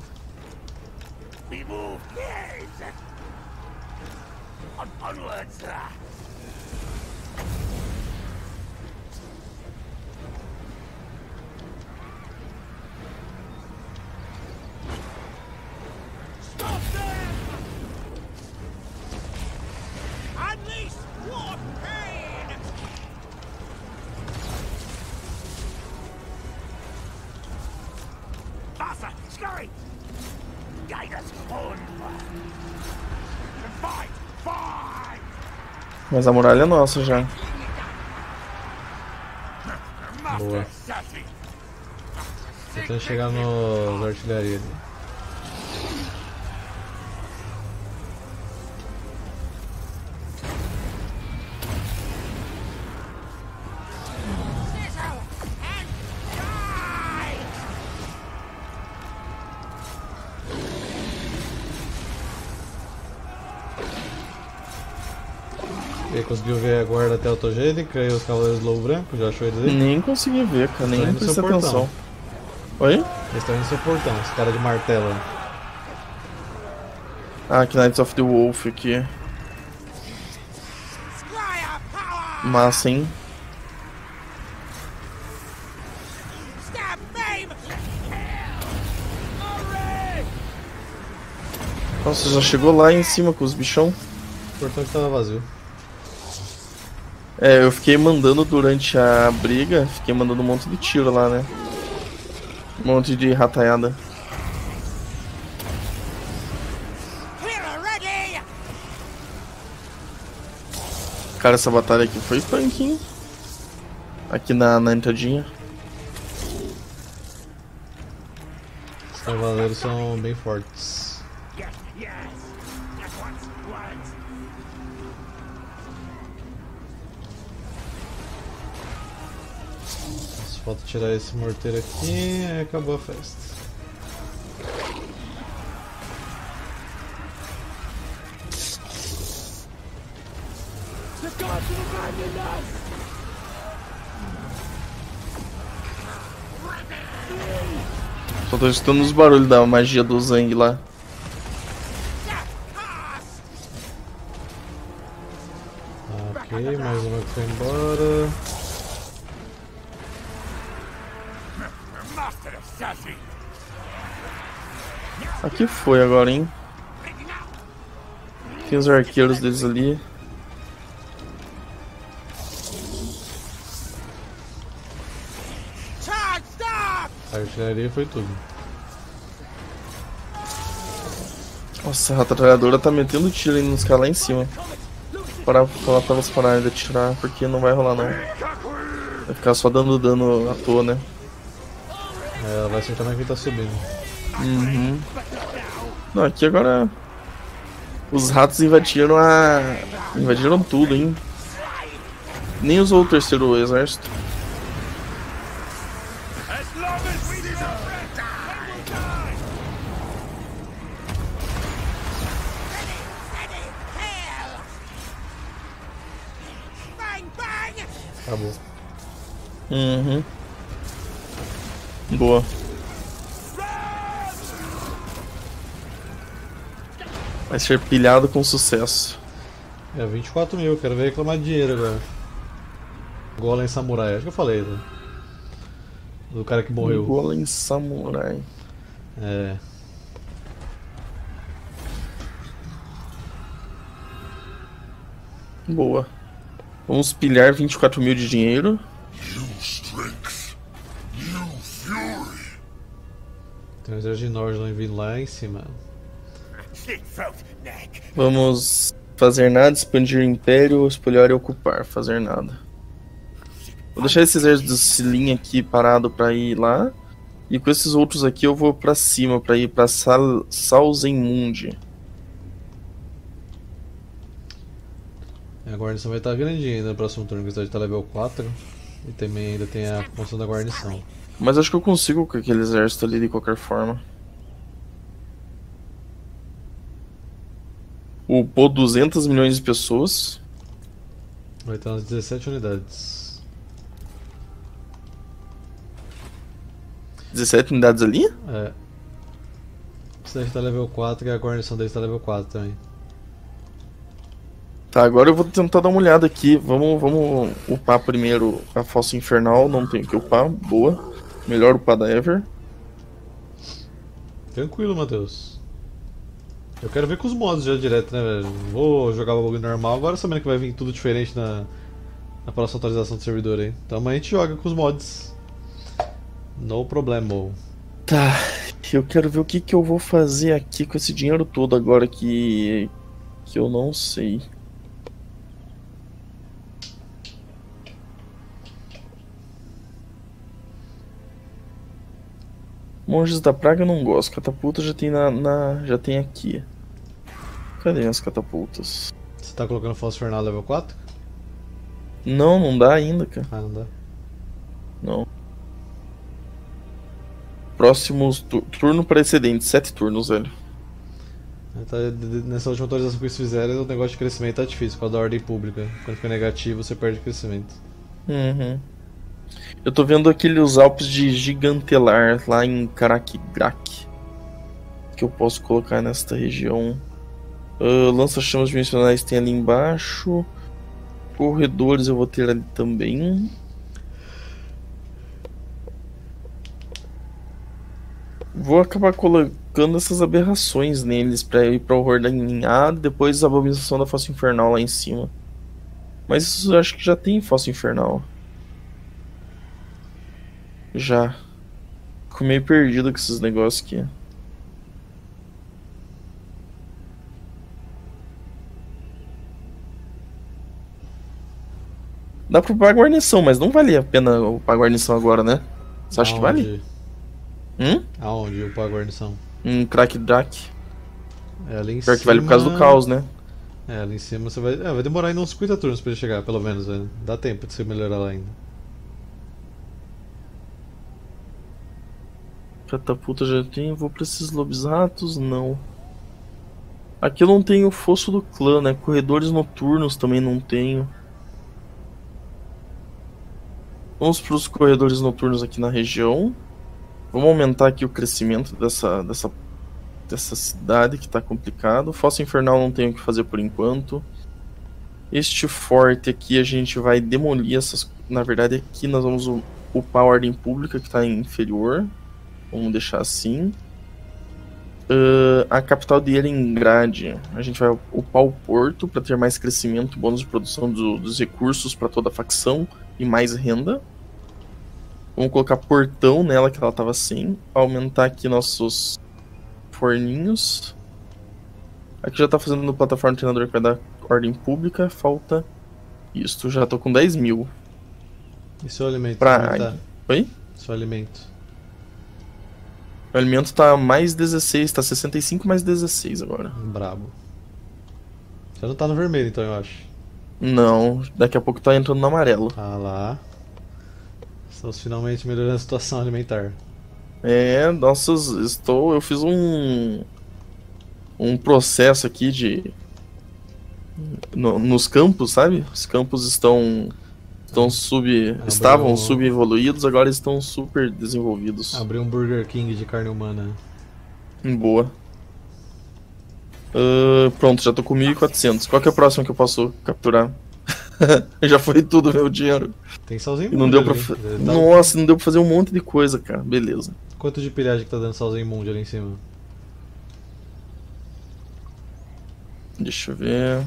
Mas a muralha é nossa já. Boa. Tentando chegar nos artilharia ali. Conseguiu ver a guarda até o Togênica e os cavaleiros do Lobo Branco? Já achou eles aí? Nem consegui ver, cara. Nem prestei atenção. Portão. Oi? Eles estão indo no seu portão, esse cara de martelo. Ah, que Knights of the Wolf aqui. Massa, hein? Nossa, já chegou lá em cima com os bichão? O portão que tava vazio. É, eu fiquei mandando durante a briga, fiquei mandando um monte de tiro lá, né? Um monte de rataiada. Cara, essa batalha aqui foi punk, hein? Aqui na, na entradinha. Os cavaleiros são bem fortes. Falta tirar esse morteiro aqui e acabou a festa. Só tô escutando os barulhos da magia do Zang lá. Ok, mais uma que foi embora. Aqui foi agora, hein? Tem os arqueiros deles ali. A artilharia foi tudo. Nossa, a ratralhadora tá metendo tiro aí nos caras lá em cima. Parar pra falar pra elas pararem de atirar, porque não vai rolar não. Vai ficar só dando dano à toa, né? É, ela vai acertar mais quem tá subindo. Uhum. Não, aqui agora os ratos invadiram a... invadiram tudo, hein? Nem usou o terceiro exército. Acabou. Uhum. Boa. Vai ser pilhado com sucesso. É, vinte e quatro mil, quero ver reclamar de dinheiro agora. Golem Samurai, acho que eu falei, né? Do cara que morreu. Golem Samurai. É. Boa. Vamos pilhar vinte e quatro mil de dinheiro. New strength, new fury. Tem um exército de Northland vindo lá em cima. Vamos fazer nada, expandir o império, espalhar e ocupar, fazer nada. Vou deixar esse exército do Silin aqui parado pra ir lá. E com esses outros aqui eu vou pra cima, pra ir pra Sal Salzenmund. A guarnição vai estar grande ainda no próximo turno, que está de level quatro. E também ainda tem a função da guarnição. Mas acho que eu consigo com aquele exército ali de qualquer forma. Upou duzentos milhões de pessoas. Vai estar nas dezessete unidades. dezessete unidades ali? É. O cidade está level quatro e a guarnição dele está level quatro também. Tá, agora eu vou tentar dar uma olhada aqui. Vamos, vamos upar primeiro a Fossa Infernal, não tenho que upar, boa. Melhor upar da Ever. Tranquilo, Matheus. Eu quero ver com os mods já direto, né, velho? Vou jogar o bagulho normal agora, sabendo que vai vir tudo diferente na, na próxima atualização do servidor aí. Então amanhã a gente joga com os mods. No problema. Tá, eu quero ver o que, que eu vou fazer aqui com esse dinheiro todo agora que, que eu não sei. Monges da praga eu não gosto, catapulta já tem na, na... já tem aqui. Cadê as catapultas? Você tá colocando Fossa Infernal level quatro? Não, não dá ainda, cara. Ah, não dá. Não. Próximos... Tu... turno precedente, sete turnos, velho. Tá, nessa última atualização que eles fizeram, o negócio de crescimento tá difícil, por causa da ordem pública. Quando fica negativo, você perde crescimento. Uhum. Eu tô vendo aqueles Alpes de Gigantelar lá em Karakgrak, que eu posso colocar nesta região. Uh, Lança-chamas dimensionais tem ali embaixo. Corredores eu vou ter ali também. Vou acabar colocando essas aberrações neles pra ir pra horror da ninhada. Depois a abominação da Fossa Infernal lá em cima. Mas isso eu acho que já tem Fossa Infernal. Já. Fico meio perdido com esses negócios aqui. Dá pra upar a guarnição, mas não vale a pena upar a guarnição agora, né? Você acha Aonde? que vale? Hum? Aonde upar a guarnição? Um crack drac. É ali em Pior cima... que vale por causa do caos, né? É, ali em cima você vai... É, vai demorar ainda uns cinquenta turnos pra ele chegar, pelo menos, velho. Dá tempo de você melhorar lá ainda. Catapulta já tem, vou pra esses lobisratos, não. Aqui eu não tenho o fosso do clã, né? Corredores noturnos também não tenho. Vamos pros corredores noturnos aqui na região. Vamos aumentar aqui o crescimento dessa, dessa, dessa cidade que tá complicado. Fossa Infernal não tenho o que fazer por enquanto. Este forte aqui a gente vai demolir essas... Na verdade aqui nós vamos upar a ordem pública que tá inferior. Vamos deixar assim. Uh, a capital de Elengrade. A gente vai upar o porto para ter mais crescimento, bônus de produção do, dos recursos para toda a facção e mais renda. Vamos colocar portão nela, que ela estava sem. Aumentar aqui nossos forninhos. Aqui já está fazendo no plataforma treinador que vai dar ordem pública. Falta isto. Já estou com dez mil. E seu alimento? Pra... Oi? Seu alimento. O alimento tá mais dezesseis, tá sessenta e cinco mais dezesseis agora. Brabo. Você não tá no vermelho então, eu acho. Não, daqui a pouco tá entrando no amarelo. Ah lá. Estamos finalmente melhorando a situação alimentar. É, nossa, estou... eu fiz um... Um processo aqui de... No, nos campos, sabe? Os campos estão... Estão sub... Abriu... Estavam sub-evoluídos, agora estão super desenvolvidos. Abriu um Burger King de carne humana. Boa. Uh, pronto, já tô com mil e quatrocentos. Qual que é o próximo que eu posso capturar? Já foi tudo meu dinheiro. Tem Salzenmund. Não deu pra... Nossa, não deu pra fazer um monte de coisa, cara. Beleza. Quanto de pilhagem que tá dando Salzenmund ali em cima? Deixa eu ver...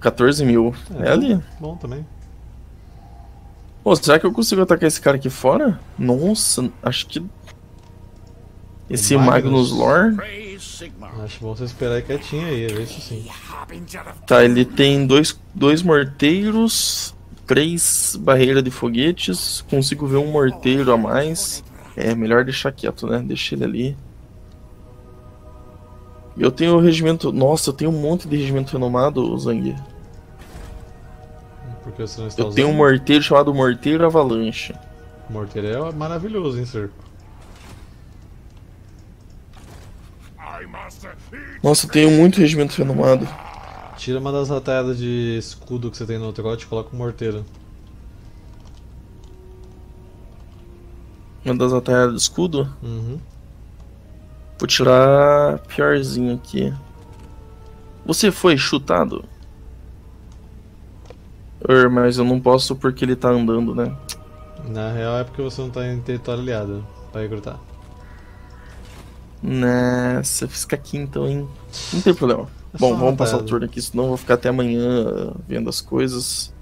quatorze mil. É, é ali. Bom também. Pô, será que eu consigo atacar esse cara aqui fora? Nossa, acho que... Esse Magnus, Magnus Lorne... Acho bom você esperar aí quietinho aí, é isso sim. Tá, ele tem dois, dois morteiros, três barreiras de foguetes, consigo ver um morteiro a mais. É, melhor deixar quieto, né? Deixa ele ali. Eu tenho o regimento... Nossa, eu tenho um monte de regimento renomado, Zang. que você não está usando? Eu tenho um morteiro chamado Morteiro Avalanche. O morteiro é maravilhoso, hein, senhor? Nossa, eu tenho muito regimento renomado. Tira uma das ratadas de escudo que você tem no Throt e coloca um morteiro. Uma das atalhadas de escudo? Uhum. Vou tirar piorzinho aqui. Você foi chutado? Er, mas eu não posso porque ele tá andando, né? Na real é porque você não tá em território aliado pra recrutar. Nossa, fica aqui então, hein? Não tem problema. É. Bom, vamos passar o turno aqui, senão eu vou ficar até amanhã vendo as coisas.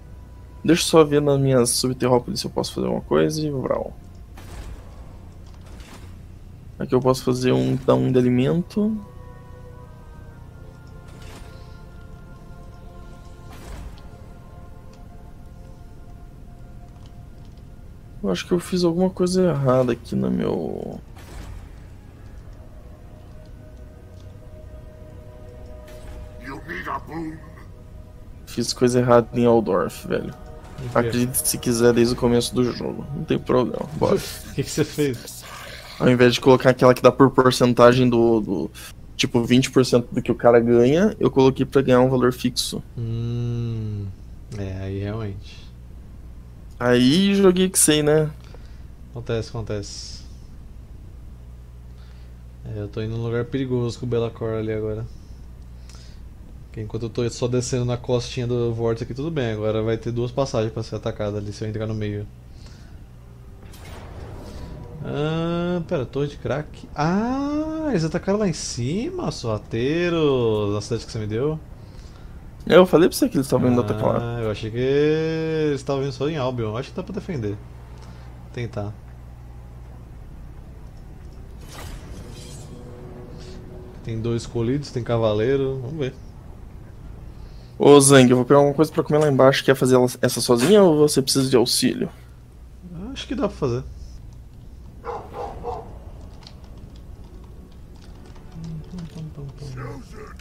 Deixa eu só ver nas minhas subterrópolis se eu posso fazer alguma coisa e vral. Aqui eu posso fazer um então um de alimento. Eu acho que eu fiz alguma coisa errada aqui no meu... Fiz coisa errada em Aldorf, velho. Acredite se quiser desde o começo do jogo. Não tem problema, bora. O que, que você fez? Ao invés de colocar aquela que dá por porcentagem do... do tipo, vinte por cento do que o cara ganha, eu coloquei pra ganhar um valor fixo. Hum... É, aí realmente. Aí joguei que sei, né? Acontece, acontece. É, eu tô indo num lugar perigoso com o Bellacor ali agora. Porque enquanto eu tô só descendo na costinha do Vortex aqui, tudo bem. Agora vai ter duas passagens pra ser atacada ali, se eu entrar no meio. Ah, pera, torre de crack. Ah, eles atacaram lá em cima, sorrateiros, na cidade que você me deu. Eu falei pra você que eles estavam indo atacar lá. Eu achei que eles estavam vindo só em Albion. Acho que dá pra defender. Tentar. Tem dois escolhidos, tem cavaleiro. Vamos ver. Ô Zang, eu vou pegar alguma coisa pra comer lá embaixo. Quer fazer essa sozinha ou você precisa de auxílio? Acho que dá pra fazer.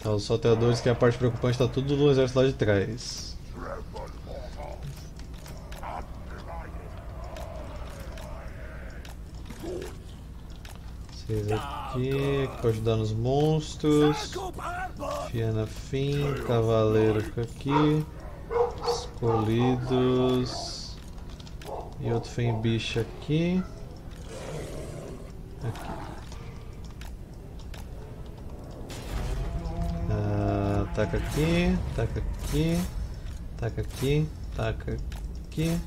Tá, os salteadores, que é a parte preocupante, tá tudo do exército lá de trás. Vocês aqui, que pode ajudar nos monstros. Fiana Fim, cavaleiro fica aqui. Escolhidos. E outro Fem bicho aqui. Aqui. Uh, taca aqui, taca aqui, taca aqui, taca aqui,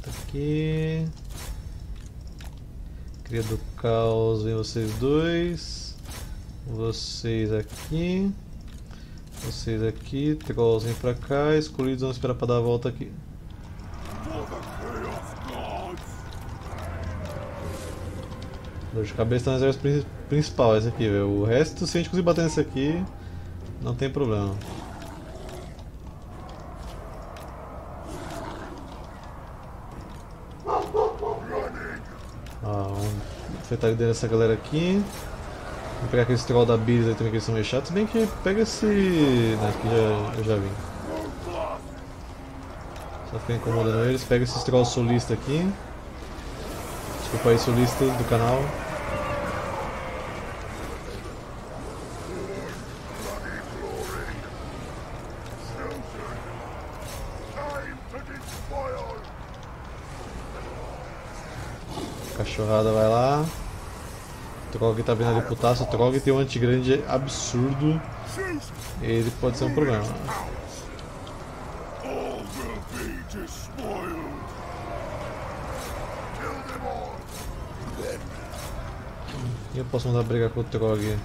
taca aqui. Cria do caos, vem vocês dois. Vocês aqui. Vocês aqui, Trolls vem pra cá. Escolhidos, vamos esperar pra dar a volta aqui. Dor de cabeça tá no exército principal, esse aqui, velho. O resto, se a gente conseguir bater nesse aqui, não tem problema. Ó, vamos afetar dessa galera aqui. Vou pegar aquele troll da Biz aí também, que eles são meio chatos. Se bem que pega esse... Não, aqui já, eu já vim. Só fica incomodando eles. Pega esse troll solista aqui. Desculpa aí, solista do canal. Chorrada vai lá. Trog tá vindo ali putaço. Trog tem um antigrande absurdo. Ele pode ser um problema. E eu posso mandar brigar com o Trog.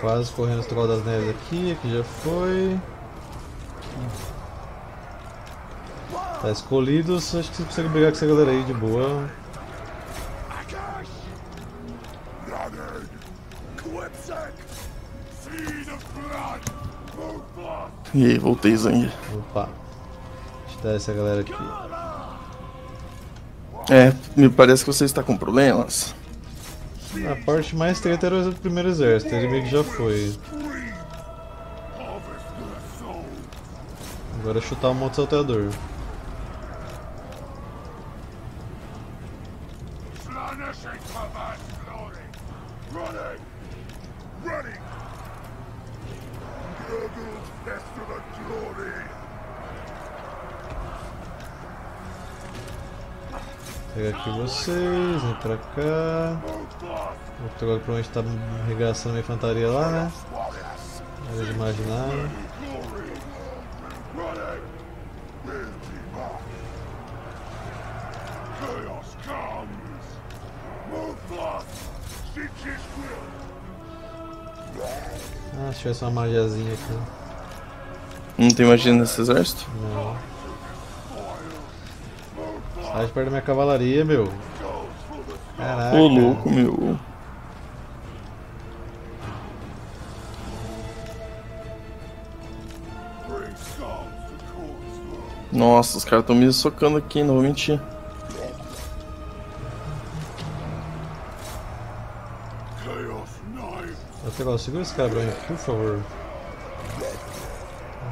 Quase correndo os Troll das Neves aqui, aqui já foi. Tá escolhido, acho que você consegue brigar com essa galera aí de boa. E aí, voltei, Zang. Opa, deixa eu dar essa galera aqui. É, me parece que você está com problemas. A parte mais treta era o primeiro exército, ele meio que já foi. Agora é chutar um monte de salteador. Pegar aqui vocês, vem pra cá. O Trog provavelmente tá arregaçando minha infantaria lá, né? Era de imaginar. Ah, se tivesse uma magiazinha aqui. Não tem magia nesse exército? Não. Sai de perto da minha cavalaria, meu. Caraca. Ô louco, meu. Nossa, os caras estão me socando aqui, não vou mentir. Até segura esse cara pra mim, por favor.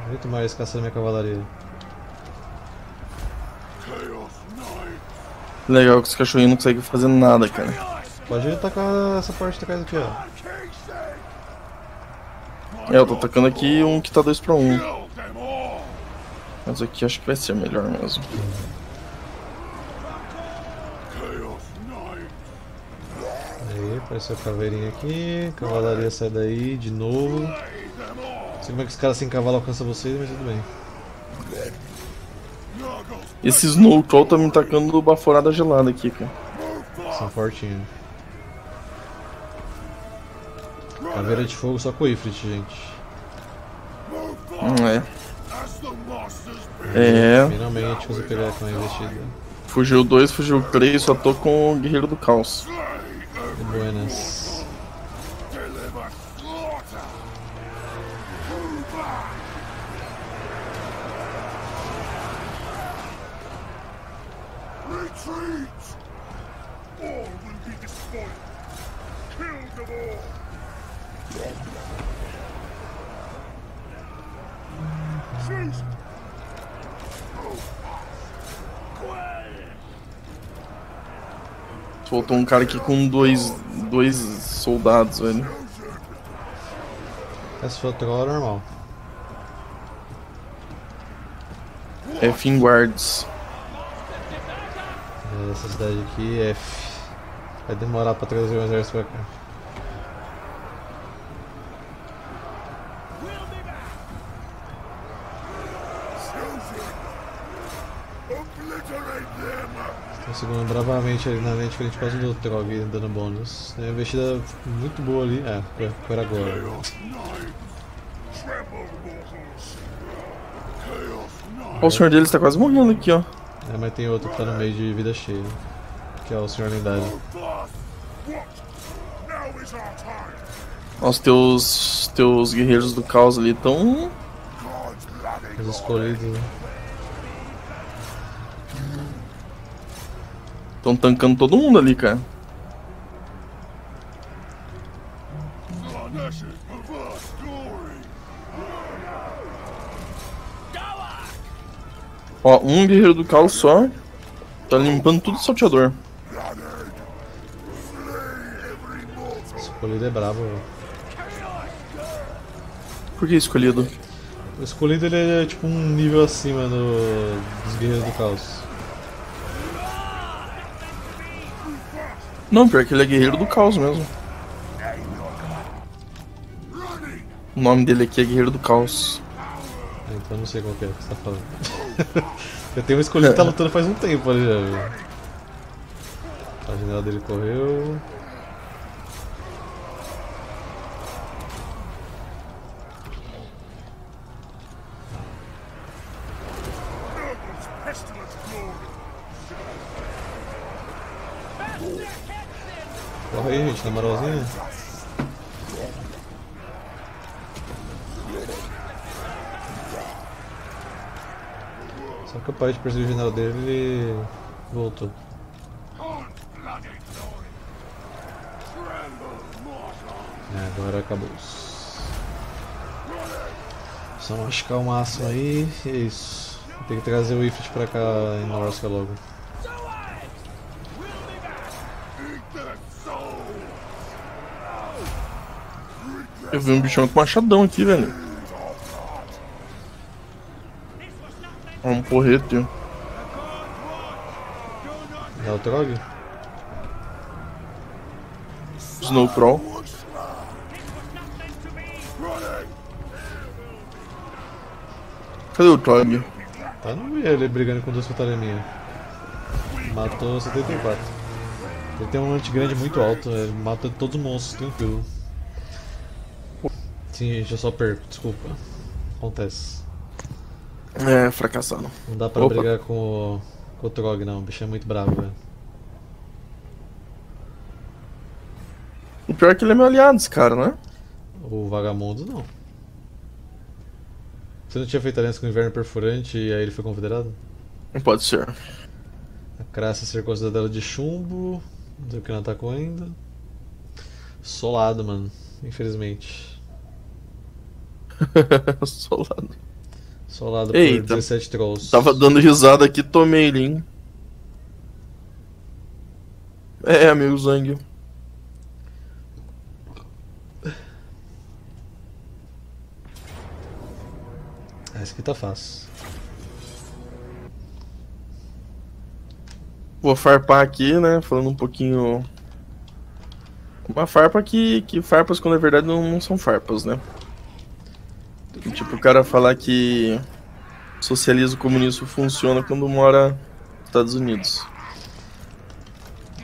Vem tomar esse caça da minha cavalaria. Legal que os cachorrinhos não conseguem fazer nada, cara. Pode ir tacar essa parte da casa aqui, ó. É, eu tô atacando aqui um que tá dois pra um. Mas aqui acho que vai ser melhor mesmo. Aí, apareceu a caveirinha aqui. Cavalaria sai daí de novo. Não sei como é que os caras sem cavalo alcançam vocês, mas tudo bem. Esse Snow Troll tá me tacando baforada gelada aqui, cara. São fortinhos. Caveira de fogo só com o Ifrit, gente. Não é. É. Finalmente consegui pegar com a investida. Fugiu dois, fugiu três, só tô com o Guerreiro do Caos. E buenas. Faltou um cara aqui com dois, dois soldados, velho. Essa foi outra normal. É Finguards. Essa cidade aqui é... vai demorar pra trazer um exército pra cá. Estão segurando bravamente ali na frente, frente quase do Trog, dando bônus. Tem uma investida muito boa ali. Ah, por agora. Ó, o senhor deles tá quase morrendo aqui, ó. É, mas tem outro que tá no meio de vida cheia, que é o senhor lendário. Os teus, teus guerreiros do caos ali tão... os escolhidos, né? Estão tancando todo mundo ali, cara. Ó, um guerreiro do caos só. Tá limpando tudo o salteador. Escolhido é brabo, velho. Por que escolhido? O escolhido ele é tipo um nível acima do... dos guerreiros do caos. Não, pior que ele é guerreiro do caos mesmo. O nome dele aqui é Guerreiro do Caos. É, então eu não sei qual que é que você tá falando. Eu tenho um escolhido que tá lutando faz um tempo ali já, velho. A janela dele correu. Corre aí, gente, na moralzinha. Só que eu parei de perceber o general dele e voltou. Agora acabou. Só machucar o máximo aí e é isso. Tem que trazer o Ifrit pra cá em Norska logo. Eu vi um bichão com machadão aqui, velho. É um porreto. É o Trog? Snow Troll. Cadê o Trog? Tá no meio ele brigando com duas batalhas minhas. Matou setenta e quatro. Ele tem um anti-grande muito alto, ele mata todos os monstros, tranquilo. Sim, gente, eu só perco, desculpa. Acontece. É, fracassado. Não dá pra Opa. brigar com o, com o Trog não, o bicho é muito bravo, velho. O pior é que ele é meu aliado, esse cara, não é? O vagabundo não. Você não tinha feito aliança com o Inverno Perfurante e aí ele foi confederado? Não pode ser. A Crassa cercou a cidadela de chumbo. Não sei o que não atacou ainda. Solado, mano. Infelizmente. Solado. Solado por Eita, dezessete trolls. Tava dando risada aqui, tomei ele, hein. É, amigo Zang. Esse aqui tá fácil. Vou farpar aqui, né? Falando um pouquinho. Uma farpa que, que farpas, quando é verdade, não, não são farpas, né? Tipo, o cara falar que socialismo comunismo funciona quando mora nos Estados Unidos.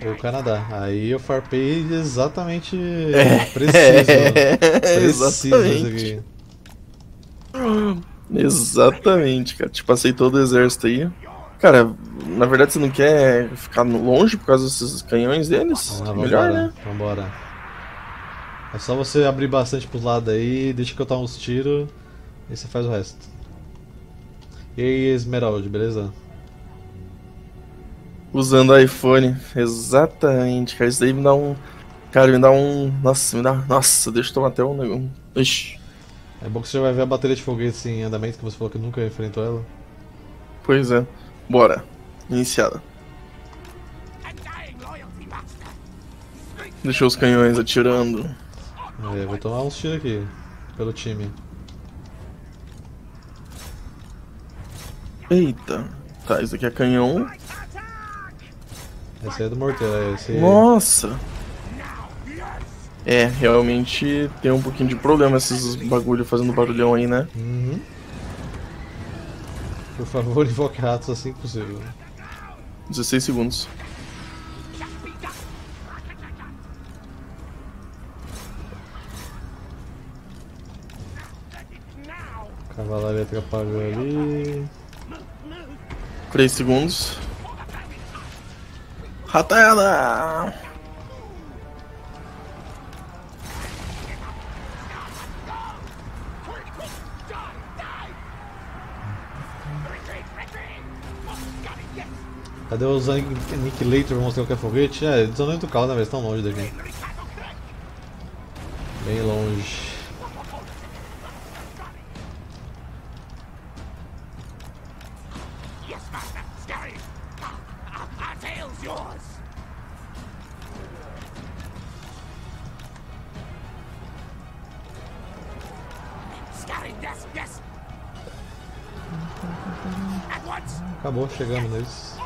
Ou Canadá. Aí eu farpei exatamente. É. Preciso. É. Preciso exatamente. Exatamente, cara. Tipo, aceitou do exército aí. Cara, na verdade você não quer ficar longe por causa desses canhões deles? Ah, melhor, né? Vambora. É só você abrir bastante pros lados aí, deixa que eu tomo uns tiros e você faz o resto. E aí, Esmeralda, beleza? Usando iPhone. Exatamente, cara. Isso daí me dá um... Cara, me dá um... Nossa, me dá... Nossa, deixa eu tomar até um negócio. Ixi. É bom que você vai ver a bateria de foguetes em andamento, que você falou que nunca enfrentou ela. Pois é. Bora. Iniciada. Deixou os canhões atirando. É, vou tomar uns tiros aqui. Pelo time. Eita. Tá, isso aqui é canhão. Esse aí é do morteiro. Esse... Nossa! É, realmente tem um pouquinho de problema esses bagulho fazendo barulhão aí, né? Uhum. Por favor, invoque ratos assim que possível. dezesseis segundos. Cavalaria atrapalhou ali. três segundos. Ratada! Cadê o Zang Annihilator pra mostrar o que é foguete? É, eles são dentro do carro, né? Eles estão longe daqui. Bem longe. Acabou, chegamos neles.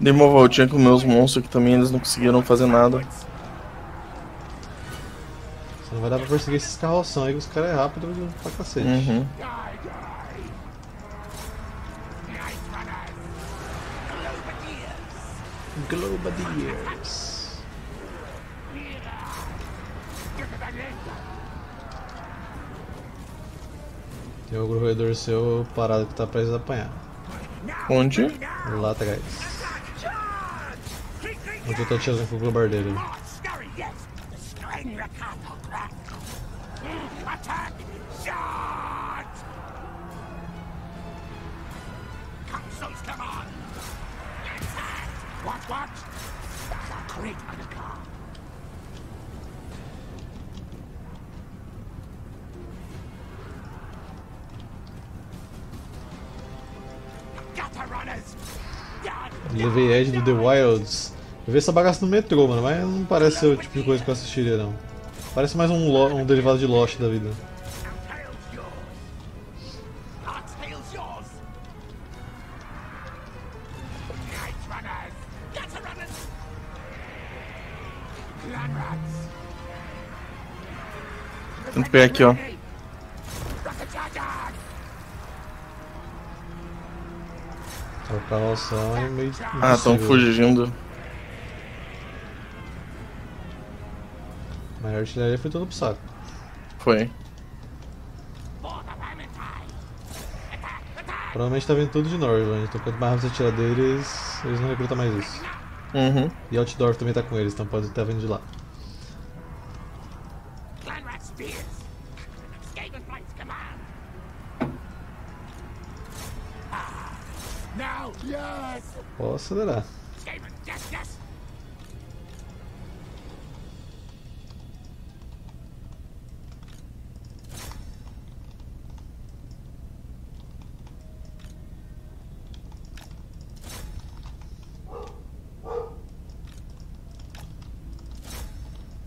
Dei uma voltinha com meus monstros que também eles não conseguiram fazer nada. Só não vai dar pra perseguir esses carroção aí, que os caras é rápido pra cacete. Uhum. Globadiers. Tem algum roedor seu parado que tá prestes a apanhar. Onde? Lá atrás. Onde eu tô atirando com o globar dele. Levei Edge do The Wilds. Eu vi essa bagaça no metrô, mano, mas não parece ser o tipo de coisa que eu assistiria, não. Parece mais um, um derivado de Lost da vida. Vamos pegar aqui, ó. Trocar noção é meio... Ah, estão fugindo. Mas a artilharia foi toda pro saco. Foi. Provavelmente tá vindo tudo de Northland, então quanto mais rápido você tirar deles, eles não recrutam mais isso. Uhum. E Outdoor também tá com eles, então pode estar vindo de lá. Posso acelerar.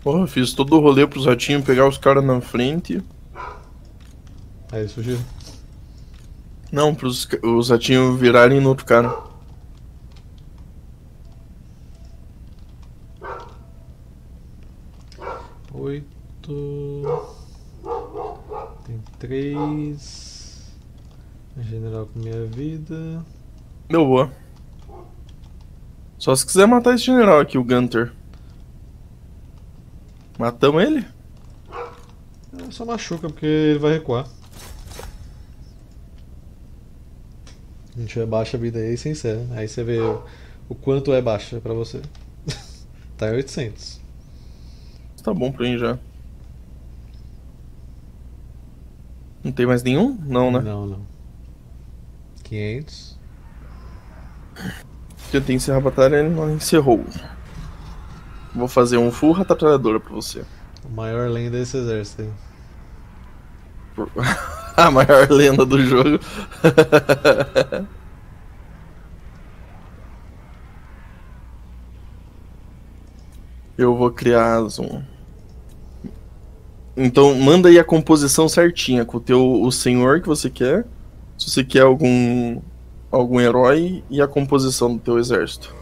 Porra, fiz todo o rolê pros ratinhos pegar os caras na frente. Aí eles fugiram. Não, pros os ratinhos virarem no outro cara. três General com minha vida. Meu boa. Só se quiser matar esse general aqui, o Gunter. Matamos ele? É, só machuca porque ele vai recuar. A gente vai baixa a vida aí sem ser. Aí você vê o quanto é baixa pra você. Tá em oitocentos. Tá bom pra mim já. Não tem mais nenhum? Não, né? Não, não. quinhentos. Tentei encerrar a batalha e ele não encerrou. Vou fazer um full ratatralhadora pra você. A maior lenda desse exército aí. A maior lenda do jogo. Eu vou criar as um... Então manda aí a composição certinha com o teu o senhor que você quer, se você quer algum algum herói e a composição do teu exército.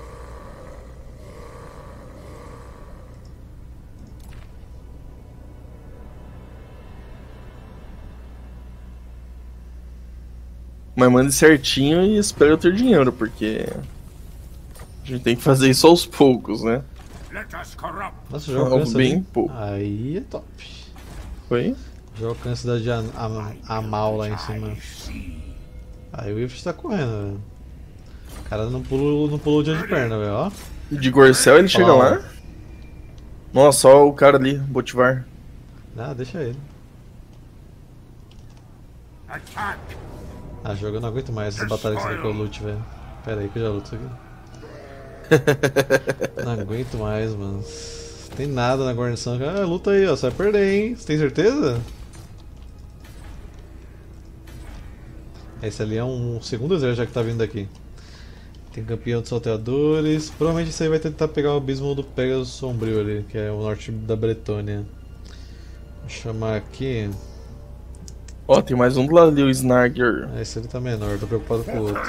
Mas manda certinho e espera eu ter dinheiro, porque a gente tem que fazer isso aos poucos, né? Nossa, já alcança bem pouco. Aí é top. Foi? Já alcança da de Am Amal lá em cima. Aí o Ifrit tá correndo, velho. O cara não pulou, não pulou o dia de perna, velho, ó. De Gorcel ele chega lá? Nossa, ó o cara ali, Botivar. Ah, deixa ele. Ah, jogo eu não aguento mais essas batalhas que você dá com o loot, velho. Pera aí que eu já luto isso aqui. Não aguento mais, mano. Tem nada na guarnição. Ah, luta aí, ó. Você vai perder, hein? Você tem certeza? Esse ali é um segundo exército já que tá vindo daqui. Tem campeão dos salteadores. Provavelmente esse aí vai tentar pegar o abismo do Pegasus Sombrio ali, que é o norte da Bretônia. Vou chamar aqui. Ó, oh, tem mais um do lado ali, o Snagger. Esse ali tá menor, tô preocupado com o outro.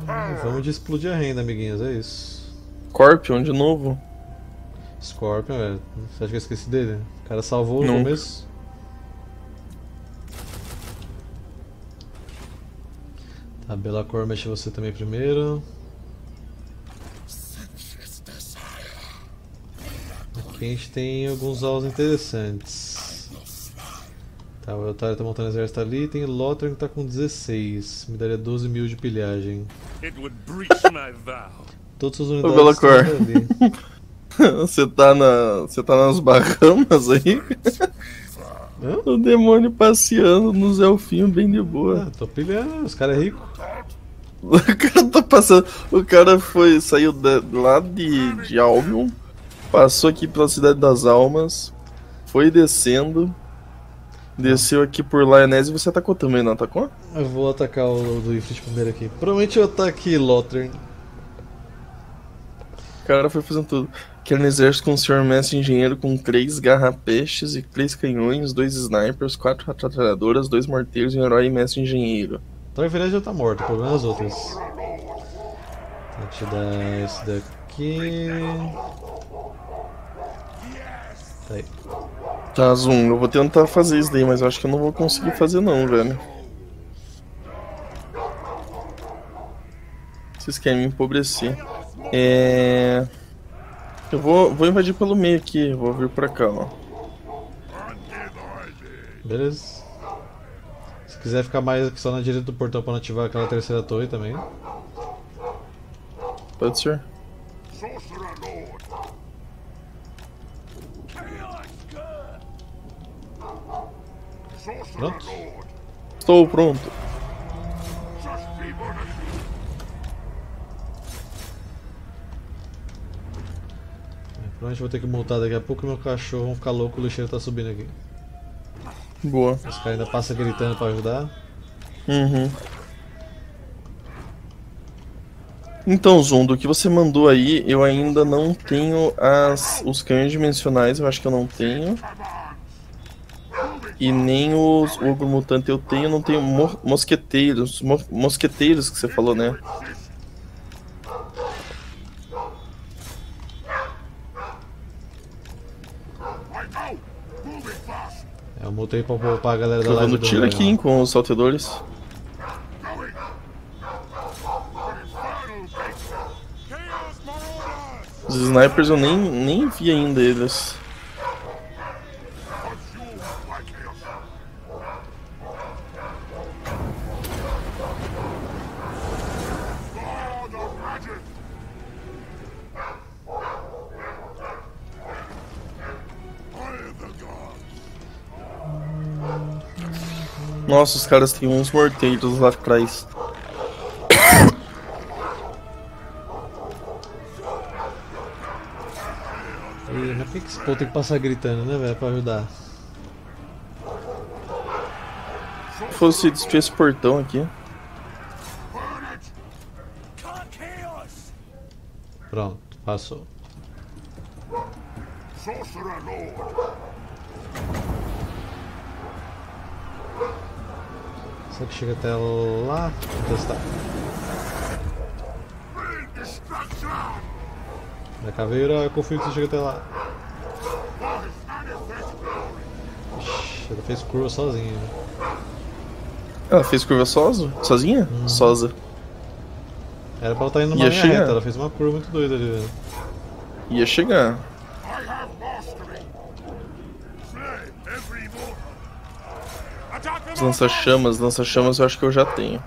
Hum, vamos de explodir a renda, amiguinhos, é isso. Scorpion de novo. Scorpion, velho. Você acha que eu esqueci dele? O cara salvou no começo. Tá, Bellacor mexe você também primeiro. Aqui a gente tem alguns alvos interessantes. Tá, o Eltário tá montando exército ali. Tem Lothran que tá com dezesseis. Me daria doze mil de pilhagem. Todas as unidades. Ô, Bellacor, você tá na, você tá nas Bahamas aí? O demônio passeando nos elfinhos bem de boa. Ah, tô pilhando, os caras é rico. O cara tá passando, o cara foi, saiu de, lá de, de Albion, passou aqui pela Cidade das Almas, foi descendo, Desceu aqui por Lioness e você atacou também, não atacou? Eu vou atacar o do Ifrit primeiro aqui. Provavelmente eu ataque Lothern. O cara foi fazendo tudo. Quero um exército com o senhor Mestre Engenheiro com três garrapestes e três canhões, dois snipers, quatro atrapalhadoras, dois morteiros e um herói e Mestre Engenheiro. Então a verdade já tá morto, o problema é as outras. Vou te dar esse daqui. Tá aí. Tá, Zoom, eu vou tentar fazer isso daí, mas eu acho que eu não vou conseguir fazer não, velho. Vocês querem me empobrecer. É... Eu vou, vou invadir pelo meio aqui, vou vir pra cá, ó. Beleza. Se quiser ficar mais aqui só na direita do portão pra não ativar aquela terceira torre também. Pode ser. Pronto? Estou pronto. Provavelmente vou ter que multar daqui a pouco, meu cachorro vão ficar louco, o lixeiro tá subindo aqui. Boa. Os caras ainda passam gritando pra ajudar. Uhum. Então, Zondo, o que você mandou aí, eu ainda não tenho as, os canhões dimensionais, eu acho que eu não tenho. E nem os, o ogro mutante eu tenho, não tenho mo, mosqueteiros, mo, mosqueteiros que você falou, né? Eu mutei pra poupar a galera da live. Eu tô dando tiro aqui, hein, com os salteadores. Os snipers eu nem, nem vi ainda eles. Nossa, os caras têm uns morteiros lá atrás. E por que esse povo tem que passar gritando, né, velho, pra ajudar? Se fosse desfez esse portão aqui. Pronto, passou. Será que chega até lá? Vou testar. Na caveira, eu confio que você chega até lá. Ixi, ela fez curva sozinha. Ela fez curva sozinha? Sozinha? Hum. Sosa. Era pra ela estar indo numa linha reta, ela fez uma curva muito doida ali, velho. Ia chegar. Os lança-chamas, lança-chamas eu acho que eu já tenho.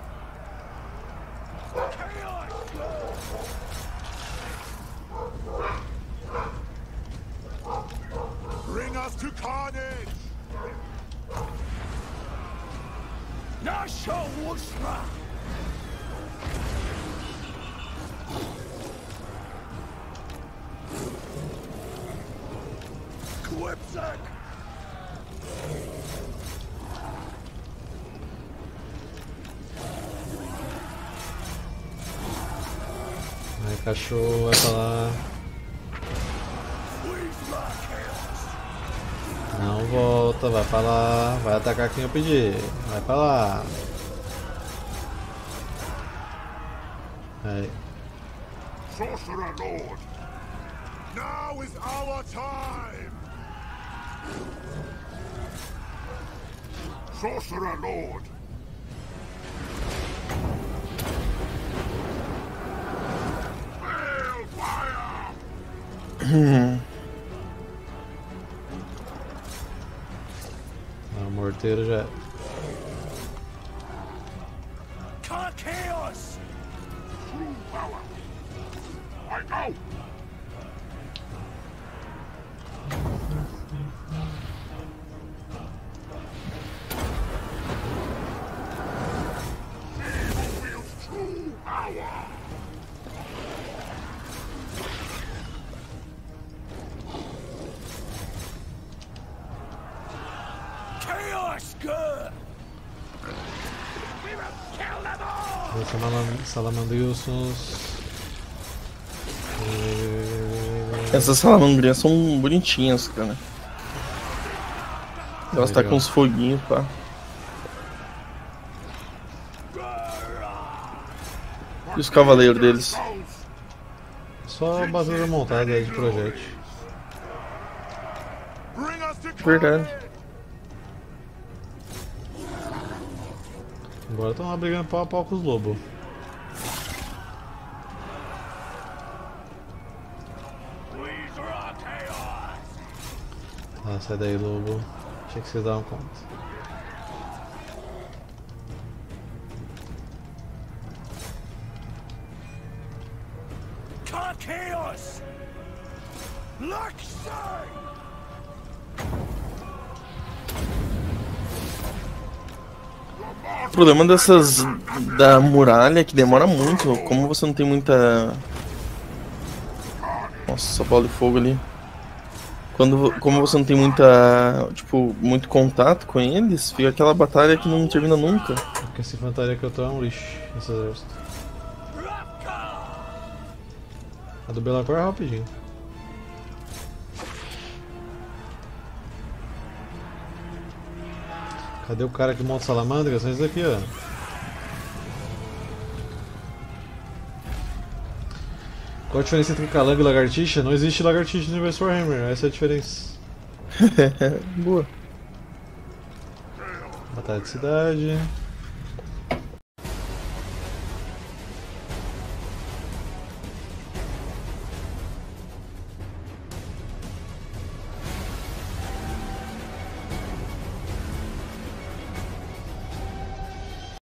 Cachorro vai falar. Não volta, vai pra lá. Vai atacar quem eu pedir. Vai pra lá. Aí. Sorcerer-Lord, now is our time. Sorcerer-Lord. Hum. O morteiro já. Salamandrilsos. Essas salamandrinhas são bonitinhas, cara. Elas tá com uns foguinhos, pá. E os cavaleiros deles? Só basura montada aí de projétil. Verdade. Agora estão lá brigando pau a pau com os lobos. Ah, sai daí, lobo. Tinha que se dar um conta. God Chaos! Luxor! O problema dessas da muralha é que demora muito, como você não tem muita... Nossa, bola de fogo ali. Quando, como você não tem muita, tipo, muito contato com eles, fica aquela batalha que não termina nunca. Porque essa infantaria que eu tô é um lixo, esse exército. A do Bellacor é rapidinho. Cadê o cara que monta salamandra? São esses aqui, ó. Qual a diferença entre calango e lagartixa? Não existe lagartixa no universo Warhammer, essa é a diferença. Boa. Batalha de cidade.